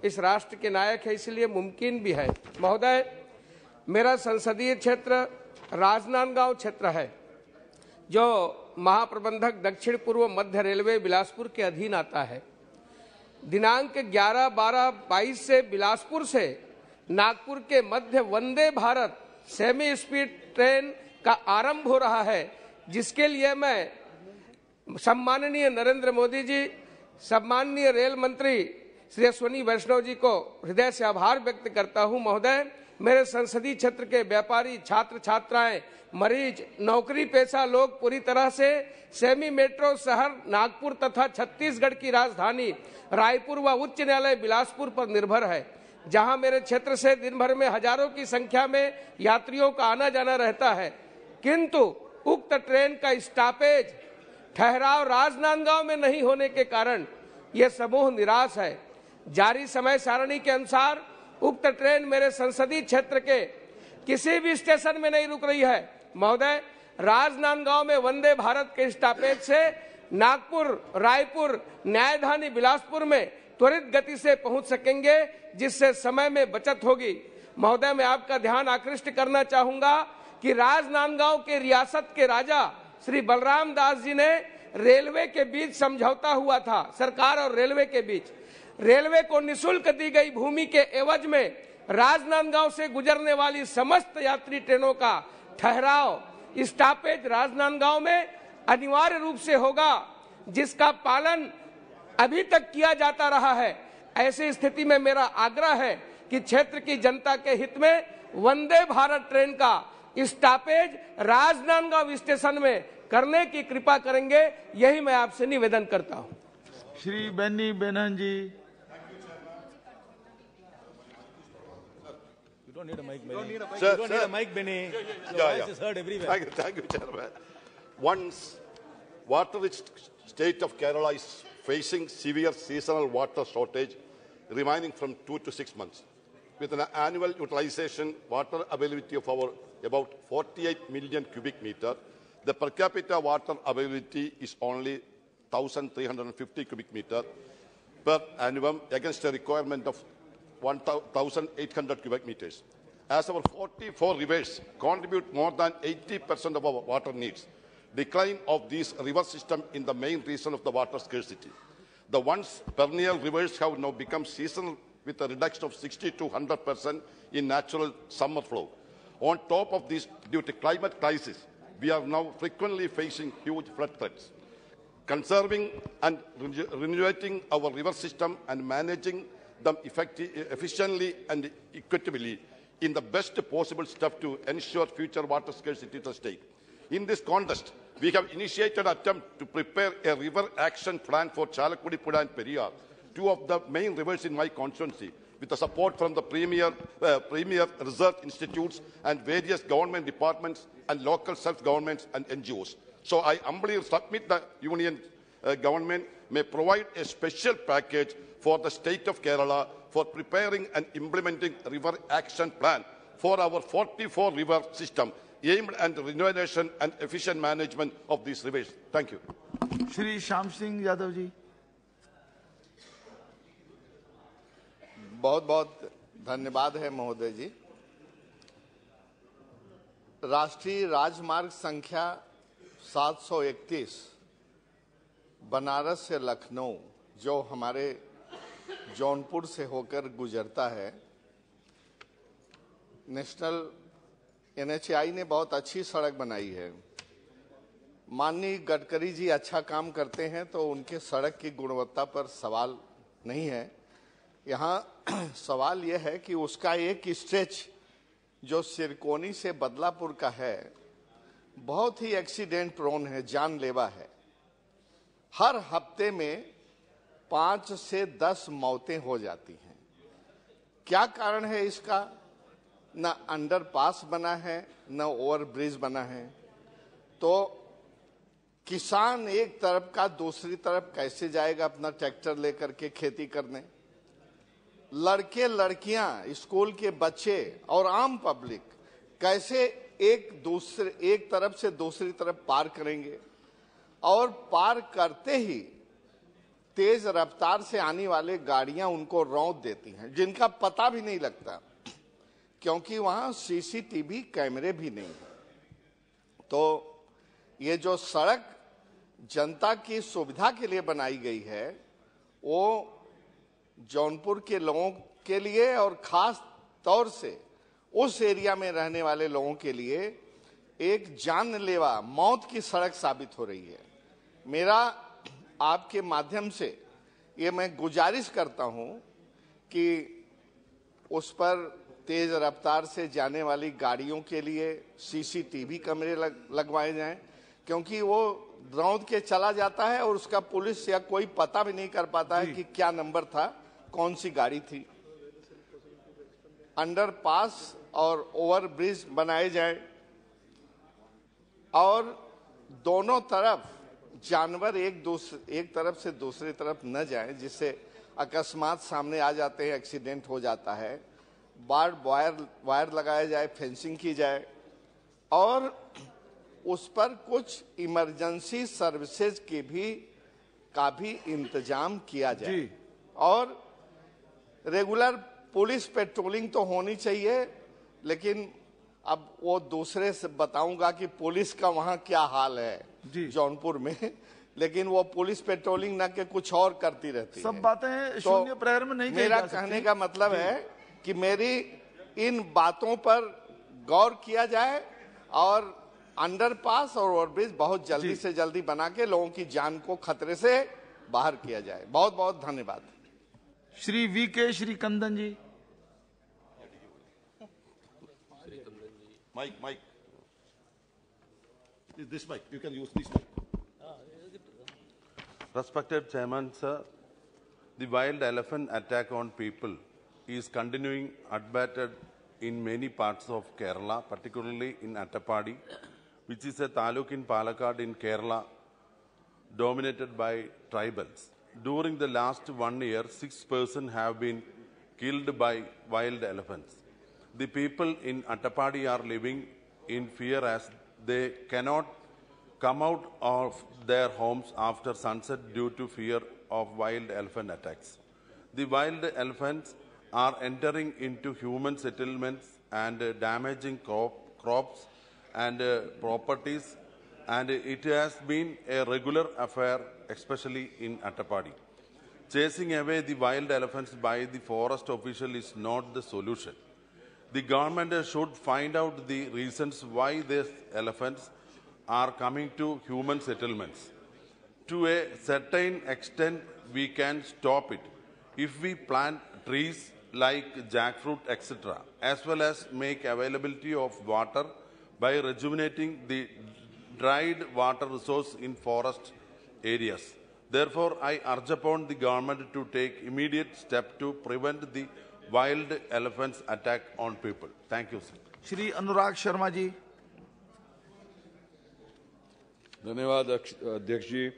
इस राष्ट्र के नायक है, इसलिए मुमकिन भी है। महोदय, मेरा संसदीय क्षेत्र राजनांदगांव क्षेत्र है जो महाप्रबंधक दक्षिण पूर्व मध्य रेलवे बिलासपुर के अधीन आता है। दिनांक 11-12-22 से बिलासपुर से नागपुर के मध्य Vande Bharat semi speed train का आरंभ हो रहा है, जिसके लिए मैं सम्माननीय नरेंद्र मोदी जी, सम्माननीय रेल मंत्री श्री अश्विनी वैष्णव जी को हृदय से आभार व्यक्त करता हूँ। महोदय, मेरे संसदीय क्षेत्र के व्यापारी, छात्र छात्राएं, मरीज, नौकरी पेशा लोग पूरी तरह से सेमी मेट्रो शहर नागपुर तथा छत्तीसगढ़ की राजधानी रायपुर व उच्च न्यायालय बिलासपुर पर निर्भर है, जहां मेरे क्षेत्र से दिन भर में हजारों की संख्या में यात्रियों का आना जाना रहता है। किंतु उक्त ट्रेन का स्टॉपेज ठहराव राजनांदगांव में नहीं होने के कारण यह समूह निराश है। जारी समय सारणी के अनुसार उक्त ट्रेन मेरे संसदीय क्षेत्र के किसी भी स्टेशन में नहीं रुक रही है। महोदय, राजनांदगांव में वंदे भारत के स्टॉपेज से नागपुर, रायपुर, न्यायधानी बिलासपुर में त्वरित गति से पहुंच सकेंगे, जिससे समय में बचत होगी। महोदय, मैं आपका ध्यान आकृष्ट करना चाहूंगा कि राजनांदगांव के रियासत के राजा श्री बलराम दास जी ने रेलवे के बीच समझौता हुआ था, सरकार और रेलवे के बीच। रेलवे को निशुल्क दी गई भूमि के एवज में राजनांदगांव से गुजरने वाली समस्त यात्री ट्रेनों का ठहराव स्टॉपेज राजनांदगांव में अनिवार्य रूप से होगा, जिसका पालन अभी तक किया जाता रहा है। ऐसी स्थिति में मेरा आग्रह है कि क्षेत्र की जनता के हित में वंदे भारत ट्रेन का स्टॉपेज राजनांदगांव स्टेशन में करने की कृपा करेंगे, यही मैं आपसे निवेदन करता हूँ। Shri Benny Behanan ji. You don't need a mic, Benny. You don't need a mic, Benny. Your voice is heard everywhere. Thank you, Chairman. Once, water-rich state of Kerala is facing severe seasonal water shortage, remaining from 2 to 6 months. With an annual utilization water availability of about 48 million cubic meter, the per capita water availability is only 1,350 cubic meter per annum against a requirement of 1,800 cubic meters. as our 44 rivers contribute more than 80% of our water needs. Decline of this river system is the main reason of the water scarcity. The once perennial rivers have now become seasonal with a reduction of 60 to 100% in natural summer flow. On top of this, due to climate crisis, we are now frequently facing huge flood threats. Conserving and renewing our river system and managing them efficiently and equitably in the best possible step to ensure future water scarcity to the state. In this context, we have initiated an attempt to prepare a river action plan for Chalakudy, Puzha and Periyar, two of the main rivers in my constituency, with the support from the Premier Research Institutes and various government departments and local self-governments and NGOs. So I humbly submit the Union Government may provide a special package for the state of Kerala for preparing and implementing river action plan for our 44 river system, aimed at renovation and efficient management of these rivers. Thank you. Shri Sham Singh Yadav ji. बहुत बहुत धन्यवाद है महोदय जी। राष्ट्रीय राजमार्ग संख्या 731 बनारस से लखनऊ जो हमारे जौनपुर से होकर गुजरता है, नेशनल NHAI ने बहुत अच्छी सड़क बनाई है। माननीय गडकरी जी अच्छा काम करते हैं तो उनके सड़क की गुणवत्ता पर सवाल नहीं है। यहाँ सवाल यह है कि उसका एक स्ट्रेच जो सिरकोनी से बदलापुर का है बहुत ही एक्सीडेंट प्रोन है, जानलेवा है। हर हफ्ते में 5 से 10 मौतें हो जाती हैं। क्या कारण है इसका? ना अंडरपास बना है, ना ओवरब्रिज बना है। तो किसान एक तरफ का दूसरी तरफ कैसे जाएगा अपना ट्रैक्टर लेकर के खेती करने? लड़के लड़कियां, स्कूल के बच्चे और आम पब्लिक कैसे एक तरफ से दूसरी तरफ पार करेंगे? और पार करते ही तेज रफ्तार से आने वाले गाड़ियां उनको रौंद देती हैं, जिनका पता भी नहीं लगता क्योंकि वहां CCTV कैमरे भी नहीं हैं। तो ये जो सड़क जनता की सुविधा के लिए बनाई गई है वो जौनपुर के लोगों के लिए और खास तौर से उस एरिया में रहने वाले लोगों के लिए एक जानलेवा मौत की सड़क साबित हो रही है। मेरा आपके माध्यम से ये मैं गुजारिश करता हूं कि उस पर तेज रफ्तार से जाने वाली गाड़ियों के लिए CCTV कैमरे लगवाए जाएं, क्योंकि वो रौंद के चला जाता है और उसका पुलिस या कोई पता भी नहीं कर पाता है कि क्या नंबर था, कौन सी गाड़ी थी। अंडरपास और ओवरब्रिज बनाए जाए और दोनों तरफ जानवर एक तरफ से दूसरी तरफ न जाए, जिससे अकस्मात सामने आ जाते हैं, एक्सीडेंट हो जाता है। बार्ड वायर लगाया जाए, फेंसिंग की जाए और उस पर कुछ इमरजेंसी सर्विसेज के का भी इंतजाम किया जाए। और रेगुलर पुलिस पेट्रोलिंग तो होनी चाहिए, लेकिन अब वो दूसरे से बताऊंगा कि पुलिस का वहाँ क्या हाल है जौनपुर में, लेकिन वो पुलिस पेट्रोलिंग ना के कुछ और करती रहती है। सब बातें शून्य प्रहर में नहीं। मेरा कहने का मतलब है कि मेरी इन बातों पर गौर किया जाए और अंडरपास और ओवरब्रिज बहुत जल्दी से जल्दी बना के लोगों की जान को खतरे से बाहर किया जाए। बहुत बहुत धन्यवाद। Shri V.K. Shri Kandan ji. Mike. This mic, you can use this mic. Respected Chairman, sir, the wild elephant attack on people is continuing unabated in many parts of Kerala, particularly in Attappady, which is a taluk in Palakkad in Kerala, dominated by tribals. During the last 1 year, persons have been killed by wild elephants. The people in Attappady are living in fear as they cannot come out of their homes after sunset due to fear of wild elephant attacks. The wild elephants are entering into human settlements and damaging crops and properties, and it has been a regular affair, especially in Attappady. Chasing away the wild elephants by the forest official is not the solution. The government should find out the reasons why these elephants are coming to human settlements. To a certain extent, we can stop it if we plant trees like jackfruit, etc., as well as make availability of water by rejuvenating the dried water resource in forest areas. Therefore, I urge upon the government to take immediate steps to prevent the wild elephants' attack on people. Thank you, sir. Shri Anurag Sharma ji. धन्यवाद अध्यक्ष जी.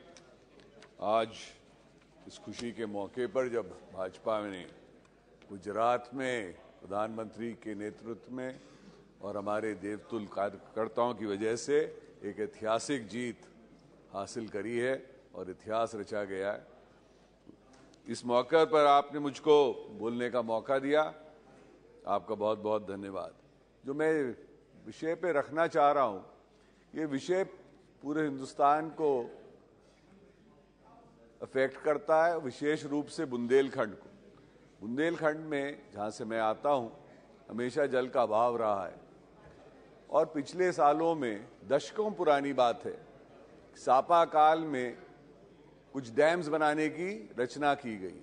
आज इस खुशी के मौके पर जब भाजपा ने गुजरात में प्रधानमंत्री के नेतृत्व में और हमारे देवतुल कार्यकर्ताओं की वजह से एक ऐतिहासिक जीत हासिल करी है और इतिहास रचा गया है, इस मौके पर आपने मुझको बोलने का मौका दिया, आपका बहुत बहुत धन्यवाद. जो मैं विषय पे रखना चाह रहा हूं, ये विषय पूरे हिंदुस्तान को अफेक्ट करता है, विशेष रूप से बुंदेलखंड को. बुंदेलखंड में, जहाँ से मैं आता हूँ, हमेशा जल का अभाव रहा है और पिछले सालों में दशकों पुरानी बात है, सापा काल में कुछ डैम्स बनाने की रचना की गई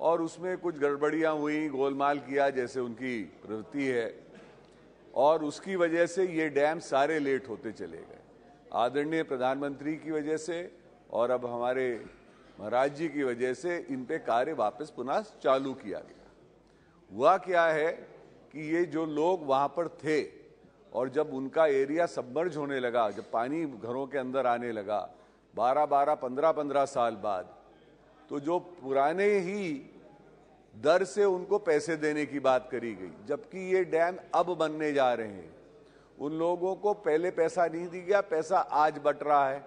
और उसमें कुछ गड़बड़ियाँ हुई, गोलमाल किया जैसे उनकी प्रवृत्ति है और उसकी वजह से ये डैम सारे लेट होते चले गए. आदरणीय प्रधानमंत्री की वजह से और अब हमारे महाराज जी की वजह से इन पे कार्य वापस पुनः चालू किया गया. हुआ क्या है कि ये जो लोग वहाँ पर थे और जब उनका एरिया सबमर्ज होने लगा, जब पानी घरों के अंदर आने लगा 12-12, 15-15 साल बाद, तो जो पुराने ही दर से उनको पैसे देने की बात करी गई, जबकि ये डैम अब बनने जा रहे हैं. उन लोगों को पहले पैसा नहीं दिया गया, पैसा आज बट रहा है.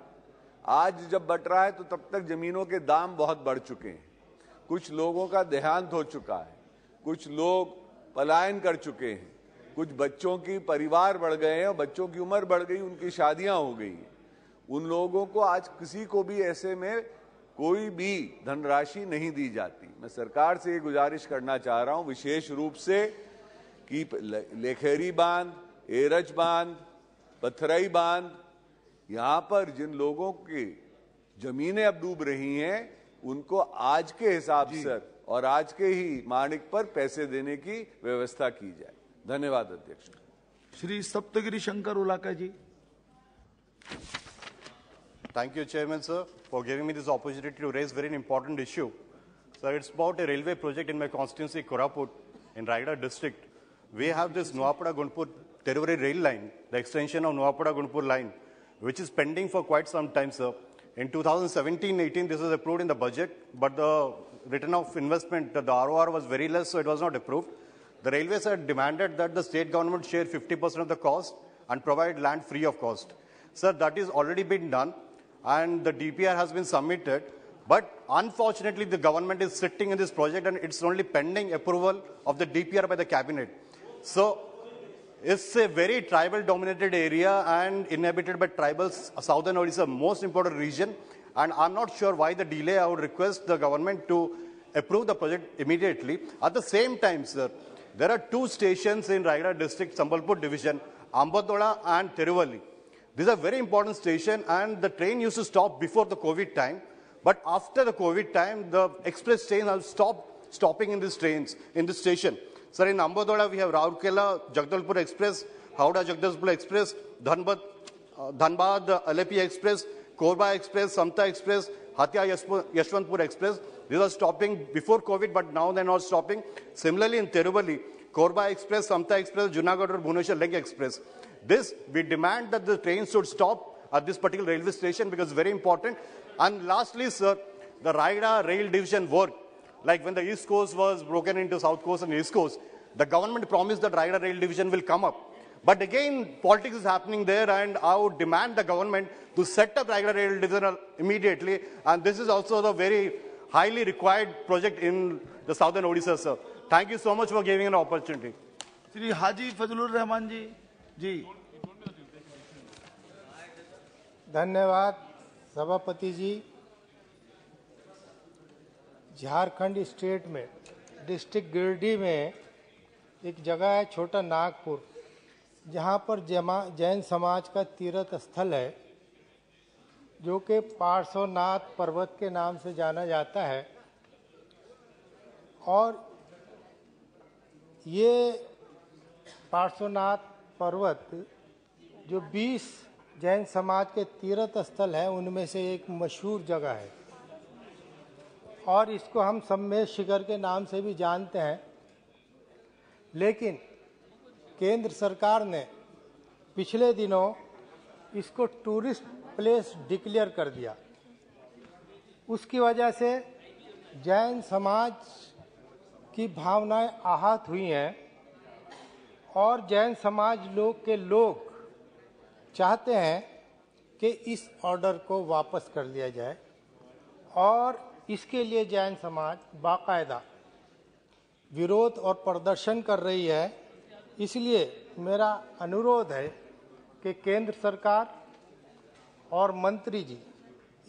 आज जब बट रहा है तो तब तक जमीनों के दाम बहुत बढ़ चुके हैं, कुछ लोगों का देहांत हो चुका है, कुछ लोग पलायन कर चुके हैं, कुछ बच्चों की परिवार बढ़ गए हैं और बच्चों की उम्र बढ़ गई, उनकी शादियां हो गई हैं. उन लोगों को आज किसी को भी ऐसे में कोई भी धनराशि नहीं दी जाती. मैं सरकार से ये गुजारिश करना चाह रहा हूँ विशेष रूप से कि लेखेरी बांध, एरज बांध, पथराई बांध, यहाँ पर जिन लोगों की जमीनें अब डूब रही हैं, उनको आज के हिसाब से और आज के ही मानिक पर पैसे देने की व्यवस्था की जाए. धन्यवाद अध्यक्ष. श्री सप्तगिरी शंकर उलाका जी. Thank you, Chairman sir, for giving me this opportunity to raise very important issue. Sir, it's about a railway project in my constituency, Koraput, in Raigad district. We have this Nuapada-Gundpur Teruri rail line, the extension of Nuapada-Gundpur line, which is pending for quite some time, sir. In 2017-18, this was approved in the budget, but the return of investment, the ROR was very less, so it was not approved. The railways had demanded that the state government share 50% of the cost and provide land free of cost. Sir, that is already been done, and the DPR has been submitted. But unfortunately, the government is sitting in this project, and it's only pending approval of the DPR by the cabinet. So it's a very tribal-dominated area and inhabited by tribals. Southern Odisha, most important region, and I'm not sure why the delay. I would request the government to approve the project immediately. At the same time, sir, there are two stations in Raigad district, Sambalpur division, Ambadola and Tiruvali. These are very important stations, and the train used to stop before the COVID time. But after the COVID time, the express trains have stopped stopping in these trains in this station. Sir, in Ambadola, we have Raurkela, Jagdalpur Express, Howrah Jagdalpur Express, Dhanbad Alepi Express, Korba Express, Samta Express, Hatia Yashwantpur Express. These are stopping before COVID, but now they're not stopping. Similarly, in Tiruvali, Korba Express, Samta Express, Junagadh or Bhubaneswar Link Express. This, we demand that the train should stop at this particular railway station because it's very important. And lastly, sir, the Raigad Rail Division work. Like when the East Coast was broken into South Coast and East Coast, the government promised that Raigad Rail Division will come up. But again, politics is happening there, and I would demand the government to set up Raigad Rail Division immediately. And this is also the very highly required project in the Southern Odisha, sir. Thank you so much for giving an opportunity. Shri हाजी फजलुर रहमान जी। जी धन्यवाद सभापति जी। Jharkhand state में district Giridih में एक जगह है छोटा नागपुर, जहाँ पर जैन समाज का तीर्थ स्थल है जो कि पार्श्वनाथ पर्वत के नाम से जाना जाता है। और ये पार्श्वनाथ पर्वत जो 20 जैन समाज के तीर्थ स्थल हैं उनमें से एक मशहूर जगह है और इसको हम सम्मेद शिखर के नाम से भी जानते हैं। लेकिन केंद्र सरकार ने पिछले दिनों इसको टूरिस्ट प्लेस डिक्लेयर कर दिया। उसकी वजह से जैन समाज की भावनाएं आहत हुई हैं और जैन समाज लोग के लोग चाहते हैं कि इस ऑर्डर को वापस कर लिया जाए और इसके लिए जैन समाज बाकायदा विरोध और प्रदर्शन कर रही है। इसलिए मेरा अनुरोध है कि केंद्र सरकार और मंत्री जी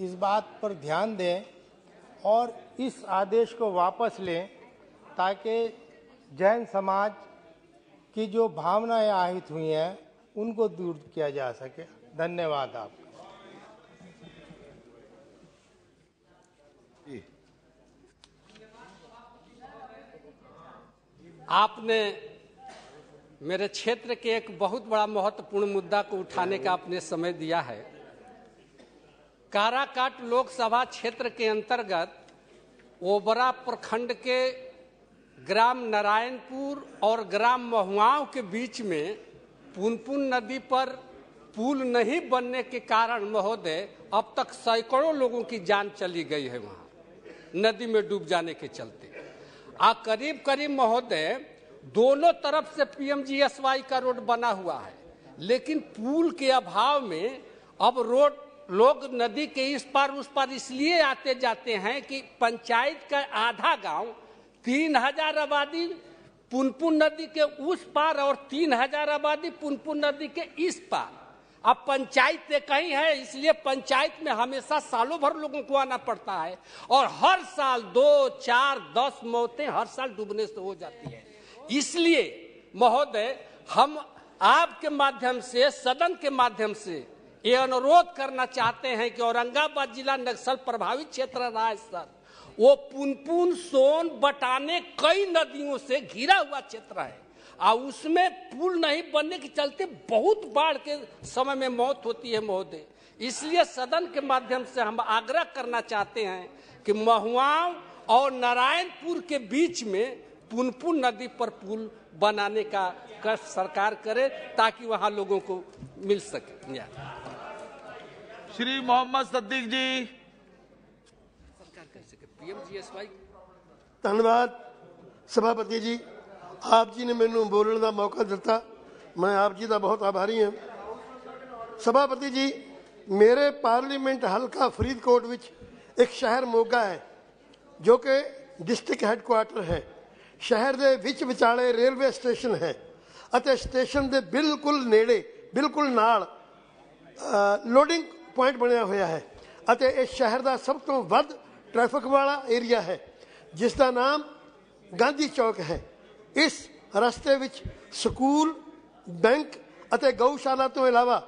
इस बात पर ध्यान दें और इस आदेश को वापस लें ताकि जैन समाज की जो भावनाएं आहित हुई हैं उनको दूर किया जा सके। धन्यवाद। आप आपने मेरे क्षेत्र के एक बहुत बड़ा महत्वपूर्ण मुद्दा को उठाने का आपने समय दिया है। काराकाट लोकसभा क्षेत्र के अंतर्गत ओबरा प्रखंड के ग्राम नारायणपुर और ग्राम महुआव के बीच में पुनपुन नदी पर पुल नहीं बनने के कारण महोदय अब तक सैकड़ों लोगों की जान चली गई है वहां नदी में डूब जाने के चलते। करीब करीब महोदय दोनों तरफ से पीएमजीएसवाई का रोड बना हुआ है, लेकिन पुल के अभाव में अब रोड लोग नदी के इस पार उस पार इसलिए आते जाते हैं कि पंचायत का आधा गांव 3000 आबादी पुनपुन नदी के उस पार और 3000 आबादी पुनपुन नदी के इस पार। अब पंचायत कहीं है इसलिए पंचायत में हमेशा सालों भर लोगों को आना पड़ता है और हर साल 2, 4, 10 मौतें हर साल डूबने से हो जाती है। इसलिए महोदय हम आपके माध्यम से सदन के माध्यम से ये अनुरोध करना चाहते हैं कि औरंगाबाद जिला नक्सल प्रभावित क्षेत्र रहा है सर, वो पुनपुन सोन बटाने कई नदियों से घिरा हुआ क्षेत्र है और उसमें पुल नहीं बनने के चलते बहुत बाढ़ के समय में मौत होती है महोदय। इसलिए सदन के माध्यम से हम आग्रह करना चाहते हैं कि महुआव और नारायणपुर के बीच में पुनपुन नदी पर पुल बनाने का कष्ट सरकार करे ताकि वहां लोगों को मिल सके। श्री मोहम्मद सद्दीक जी। सरकार कर सके पीएमजीएसवाई। धन्यवाद सभापति जी। आप जी ने मैनू बोलने का मौका दिता, मैं आप जी का बहुत आभारी हाँ। सभापति जी मेरे पार्लीमेंट हल्का फरीदकोट विच एक शहर मोगा है जो कि डिस्ट्रिक्ट हैडकुआटर है। शहर के विच विचाले रेलवे स्टेशन है और स्टेशन के बिल्कुल नेड़े बिल्कुल नाल लोडिंग पॉइंट बनया हुआ है और इस शहर का सब तो वध ट्रैफिक वाला एरिया है जिसका नाम गांधी चौक है। इस रस्ते विच स्कूल बैंक अते गौशाला तो इलावा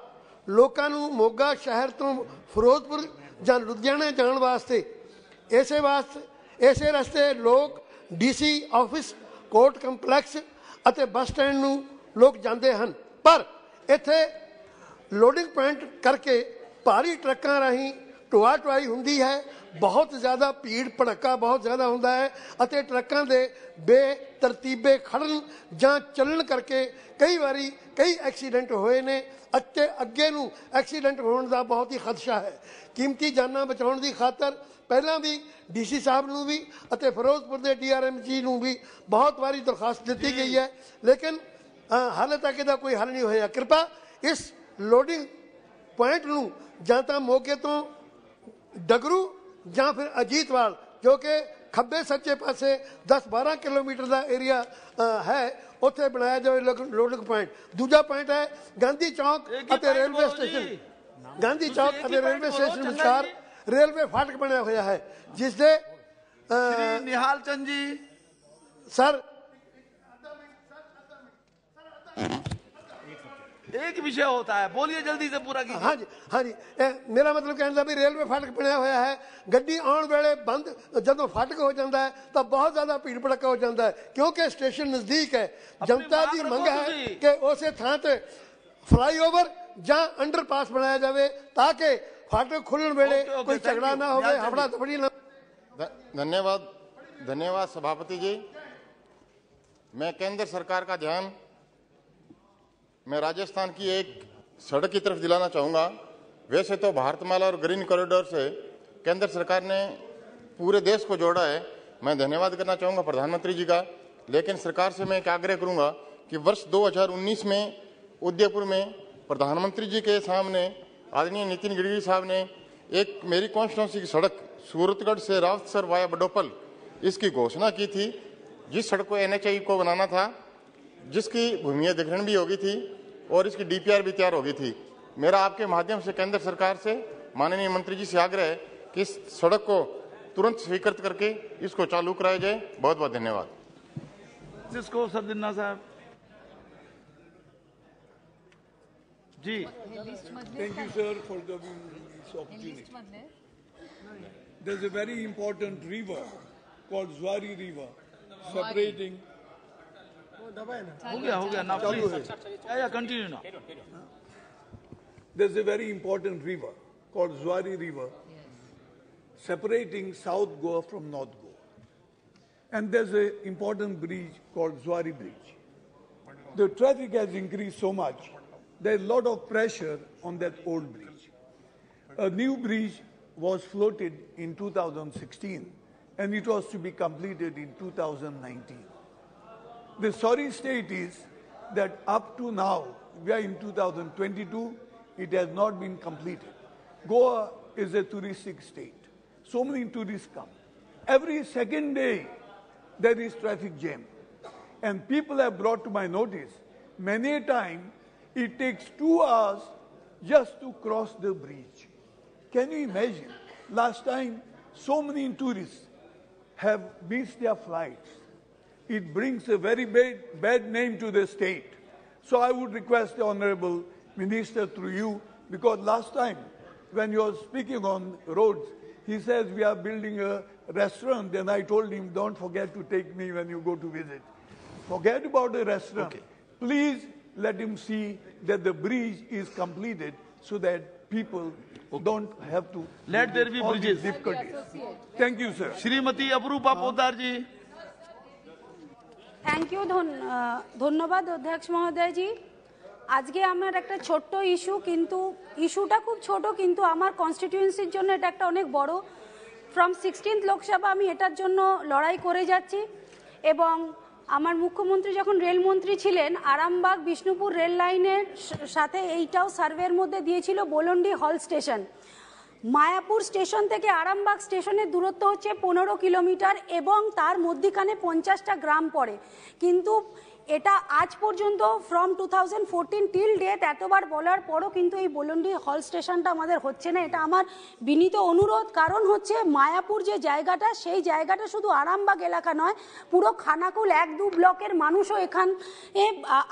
लोगों नू मोगा शहर तो फिरोजपुर जां लुधियाने जाने वास्ते इसे रस्ते लोग डीसी ऑफिस कोर्ट कंपलैक्स अते बस स्टैंड नू लोग जाते हैं। पर इत्थे लोडिंग पॉइंट करके भारी ट्रकों राही टुआ टुआई होंदी है, बहुत ज़्यादा भीड़ भड़का बहुत ज़्यादा होंदा है और ट्रकों के बेतरतीबे खड़न जां चलन करके कई बारी कई एक्सीडेंट होए ने। अगे नू एक्सीडेंट होने का बहुत ही खदशा है। कीमती जाना बचाने की खातर पहला भी डीसी साहब नू भी और फिरोजपुर के DRM जी नू भी बहुत बारी दरखास्त दी गई है, लेकिन हाले तक इसका कोई हल नहीं होया। कृपा इस लोडिंग पॉइंट नू जां तां मोगे तो डगरू या फिर अजीतवाल जो कि ਖੱਬੇ ਸੱਜੇ ਪਾਸੇ 10-12 ਕਿਲੋਮੀਟਰ ਦਾ ਏਰੀਆ है ਉੱਥੇ ਬਣਾਇਆ ਜਾਵੇ ਲੋਡਿੰਗ ਪੁਆਇੰਟ। ਦੂਜਾ ਪੁਆਇੰਟ है ਗਾਂਧੀ ਚੌਕ ਅਤੇ ਰੇਲਵੇ ਸਟੇਸ਼ਨ, ਗਾਂਧੀ ਚੌਕ ਅਤੇ ਰੇਲਵੇ ਸਟੇਸ਼ਨ ਵਿਚਾਰ रेलवे फाटक बना हुआ है जिससे निहाल चंद जी सर एक विषय होता है, बोलिए जल्दी से पूरा कीजिए। हाँ जी मेरा मतलब कहना भी रेलवे फाटक बनाया हुआ है, गड्डी आने वेले बंद जदों फाटक हो जाता है तो बहुत ज्यादा भीड़ भड़का हो जाता है क्योंकि स्टेशन नजदीक है। जनता की मंग है कि उस थां ते फ्लाईओवर या अंडरपास बनाया जाए ताकि फाटक खुलने वेले कोई झगड़ा ना हो, हफड़ा दफड़ी ना। धन्यवाद सभापति जी। मैं केंद्र सरकार का ध्यान मैं राजस्थान की एक सड़क की तरफ दिलाना चाहूँगा। वैसे तो भारतमाला और ग्रीन कॉरिडोर से केंद्र सरकार ने पूरे देश को जोड़ा है, मैं धन्यवाद करना चाहूँगा प्रधानमंत्री जी का। लेकिन सरकार से मैं एक आग्रह करूँगा कि वर्ष 2019 में उदयपुर में प्रधानमंत्री जी के सामने आदरणीय नितिन गडकरी साहब ने एक मेरी कॉन्स्टिट्यूंसी की सड़क सूरतगढ़ से रावतसर वाया बडोपल इसकी घोषणा की थी, जिस सड़क को NHAI को बनाना था, जिसकी भूमि अधिग्रहण भी होगी थी और इसकी DPR भी तैयार होगी थी। मेरा आपके माध्यम से केंद्र सरकार से माननीय मंत्री जी से आग्रह है कि इस सड़क को तुरंत स्वीकृत करके इसको चालू कराया जाए। बहुत बहुत धन्यवाद। जिसको सरदिन्ना साहब जी, thank you sir for giving this opportunity. There's a very important river called Zuari river separating हो गया ना, please continue now. There's a very important river called Zuari river separating South Goa from North Goa, and there's a important bridge called Zuari bridge. The traffic has increased so much. There's a lot of pressure on that old bridge. A new bridge was floated in 2016 and it was to be completed in 2019. The sorry state is that up to now, we are in 2022, it has not been completed. Goa is a touristic state. So many tourists come. Every second day, there is traffic jam. And people have brought to my notice many a time it takes 2 hours just to cross the bridge. Can you imagine? Last time, so many tourists have missed their flights. It brings a very bad name to the state. So I would request the Honorable Minister through you, because last time when you were speaking on roads, he says we are building a restaurant, and I told him, don't forget to take me when you go to visit. Forget about the restaurant. Okay. Please, let him see that the bridge is completed so that people don't have to let there be bridges difficulties. Thank you sir. Shrimati Aprupa Podar ji. Thank you dhonnobad adhyaksh mohoday ji. আজকে আমার একটা ছোট issue, কিন্তু ইস্যুটা খুব ছোট, কিন্তু আমার কনস্টিটিউয়েন্সির জন্য এটা একটা অনেক বড়। ফ্রম 16th লোকসভা আমি এটার জন্য লড়াই করে যাচ্ছি, এবং আমার মুখ্যমন্ত্রী যখন রেলমন্ত্রী ছিলেন আরামবাগ বিষ্ণুপুর রেল লাইনের সাথে এইটাও সার্ভের মধ্যে দিয়েছিল বোলন্ডি হল স্টেশন। মায়াপুর স্টেশন থেকে আরামবাগ স্টেশনের দূরত্ব হচ্ছে 15 কিলোমিটার, এবং তার মধ্যখানে 50টা গ্রাম পড়ে, কিন্তু এটা আজ পর্যন্ত ফ্রম 2014 টিল ডেট এতবার বলার পরও কিন্তু এই বোলন্ডি হল স্টেশনটা আমাদের হচ্ছে না। এটা আমার বিনীত অনুরোধ, কারণ হচ্ছে মায়াপুর যে জায়গাটা, সেই জায়গাটা শুধু আরামবাগ এলাকা নয়, পুরো খানাকুল 1-2 ব্লকের মানুষও এখানে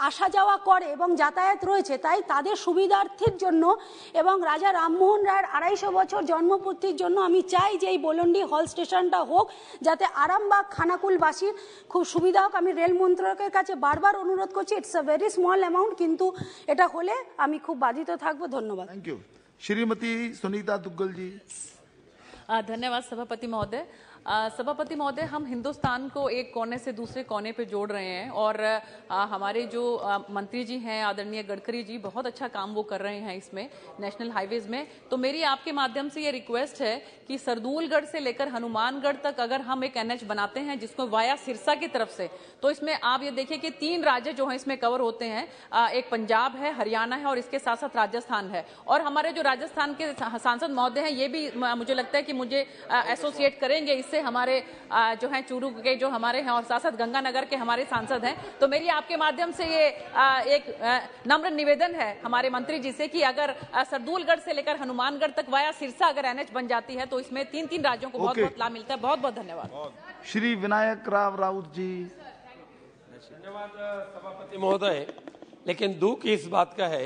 আসা যাওয়া করে এবং যাতায়াত রয়েছে। তাই তাদের সুবিধার্থীর জন্য এবং রাজা রামমোহন রায়ের 250 বছর জন্মপূর্তির জন্য আমি চাই যে এই বোলন্ডি হল স্টেশনটা হোক, যাতে আরামবাগ খানাকুলবাসীর খুব সুবিধা হোক। আমি রেল মন্ত্রকের কাছে বারবার অনুরোধ করছি, it's a very small amount, কিন্তু এটা হলে আমি খুব বাধিত থাকবো। ধন্যবাদ। Thank you. শ্রীমতী সুনীতা দুগ্গल जी। धन्यवाद सभापति महोदय। सभापति महोदय, हम हिंदुस्तान को एक कोने से दूसरे कोने पे जोड़ रहे हैं, और हमारे जो मंत्री जी हैं आदरणीय गडकरी जी, बहुत अच्छा काम वो कर रहे हैं इसमें नेशनल हाईवेज में। तो मेरी आपके माध्यम से ये रिक्वेस्ट है कि सरदूलगढ़ से लेकर हनुमानगढ़ तक अगर हम एक NH बनाते हैं जिसको वाया सिरसा की तरफ से, तो इसमें आप ये देखिए कि 3 राज्य जो हैं इसमें कवर होते हैं, एक पंजाब है, हरियाणा है और इसके साथ साथ राजस्थान है। और हमारे जो राजस्थान के सांसद महोदय हैं, ये भी मुझे लगता है कि मुझे एसोसिएट करेंगे से हमारे जो हैं चूरू के जो हमारे हैं और साथ साथ गंगानगर के हमारे सांसद हैं, तो मेरी आपके माध्यम से ये एक नम्र निवेदन है हमारे मंत्री जी से कि अगर सरदूलगढ़ से लेकर हनुमानगढ़ तक वाया सिरसा अगर एनएच बन जाती है तो इसमें तीन तीन राज्यों को बहुत बहुत लाभ मिलता है। बहुत बहुत धन्यवाद। श्री विनायक राव राउत जी। धन्यवाद सभापति महोदय, लेकिन दुख इस बात का है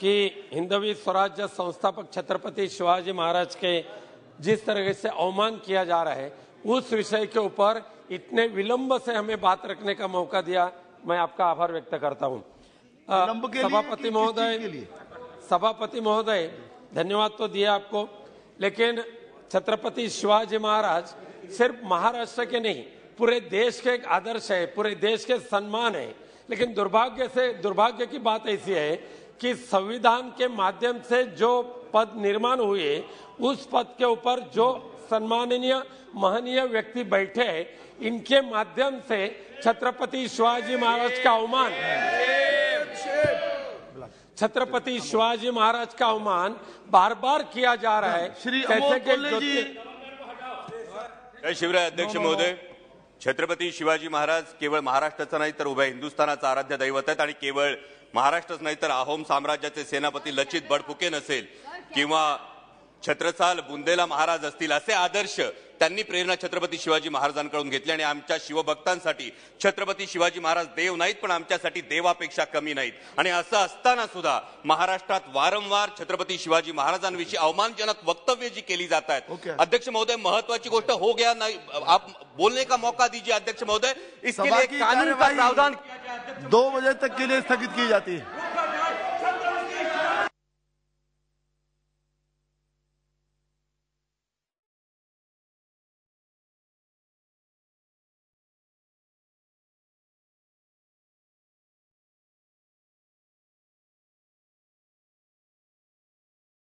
कि हिंदवी स्वराज्य संस्थापक छत्रपति शिवाजी महाराज के जिस तरह से अवमान किया जा रहा है उस विषय के ऊपर इतने विलंब से हमें बात रखने का मौका दिया, मैं आपका आभार व्यक्त करता हूं। सभापति महोदय धन्यवाद तो दिया आपको, लेकिन छत्रपति शिवाजी महाराज सिर्फ महाराष्ट्र के नहीं पूरे देश के एक आदर्श है, पूरे देश के सम्मान है। लेकिन दुर्भाग्य की बात ऐसी है कि संविधान के माध्यम से जो पद निर्माण हुए उस पद के ऊपर जो सम्माननीय महनीय व्यक्ति बैठे हैं, इनके माध्यम से छत्रपति शिवाजी महाराज का अवमान बार बार किया जा रहा है। जय शिवराय अध्यक्ष महोदय, छत्रपति शिवाजी महाराज केवळ महाराष्ट्राचा नाही तर उभ्या हिंदुस्थानाचा आराध्य दैवत आहेत आणि केवळ महाराष्ट्रच नाही तर अहोम साम्राज्याचे सेनापती लचित बडफुके नसेल किंवा छत्रसाल बुंदेला महाराज असतील, असे आदर्श त्यांनी प्रेरणा छत्रपती शिवाजी महाराजांकडून घेतली आणि आमच्या शिवभक्तांसाठी छत्रपती शिवाजी महाराज देव नाहीत पण आमच्यासाठी देवापेक्षा कमी नाहीत। आणि असं असताना सुद्धा महाराष्ट्रात वारंवार छत्रपती शिवाजी महाराजांविषयी अवमानजनक वक्तव्य जी केली जात आहेत। अध्यक्ष महोदय महत्वाची गोष्ट हो गया नाही, आप बोलने का मौका दीजिए अध्यक्ष महोदय। इसके लिए कानून का प्रावधान 2 बजे तक के लिए स्थगित की जाती है।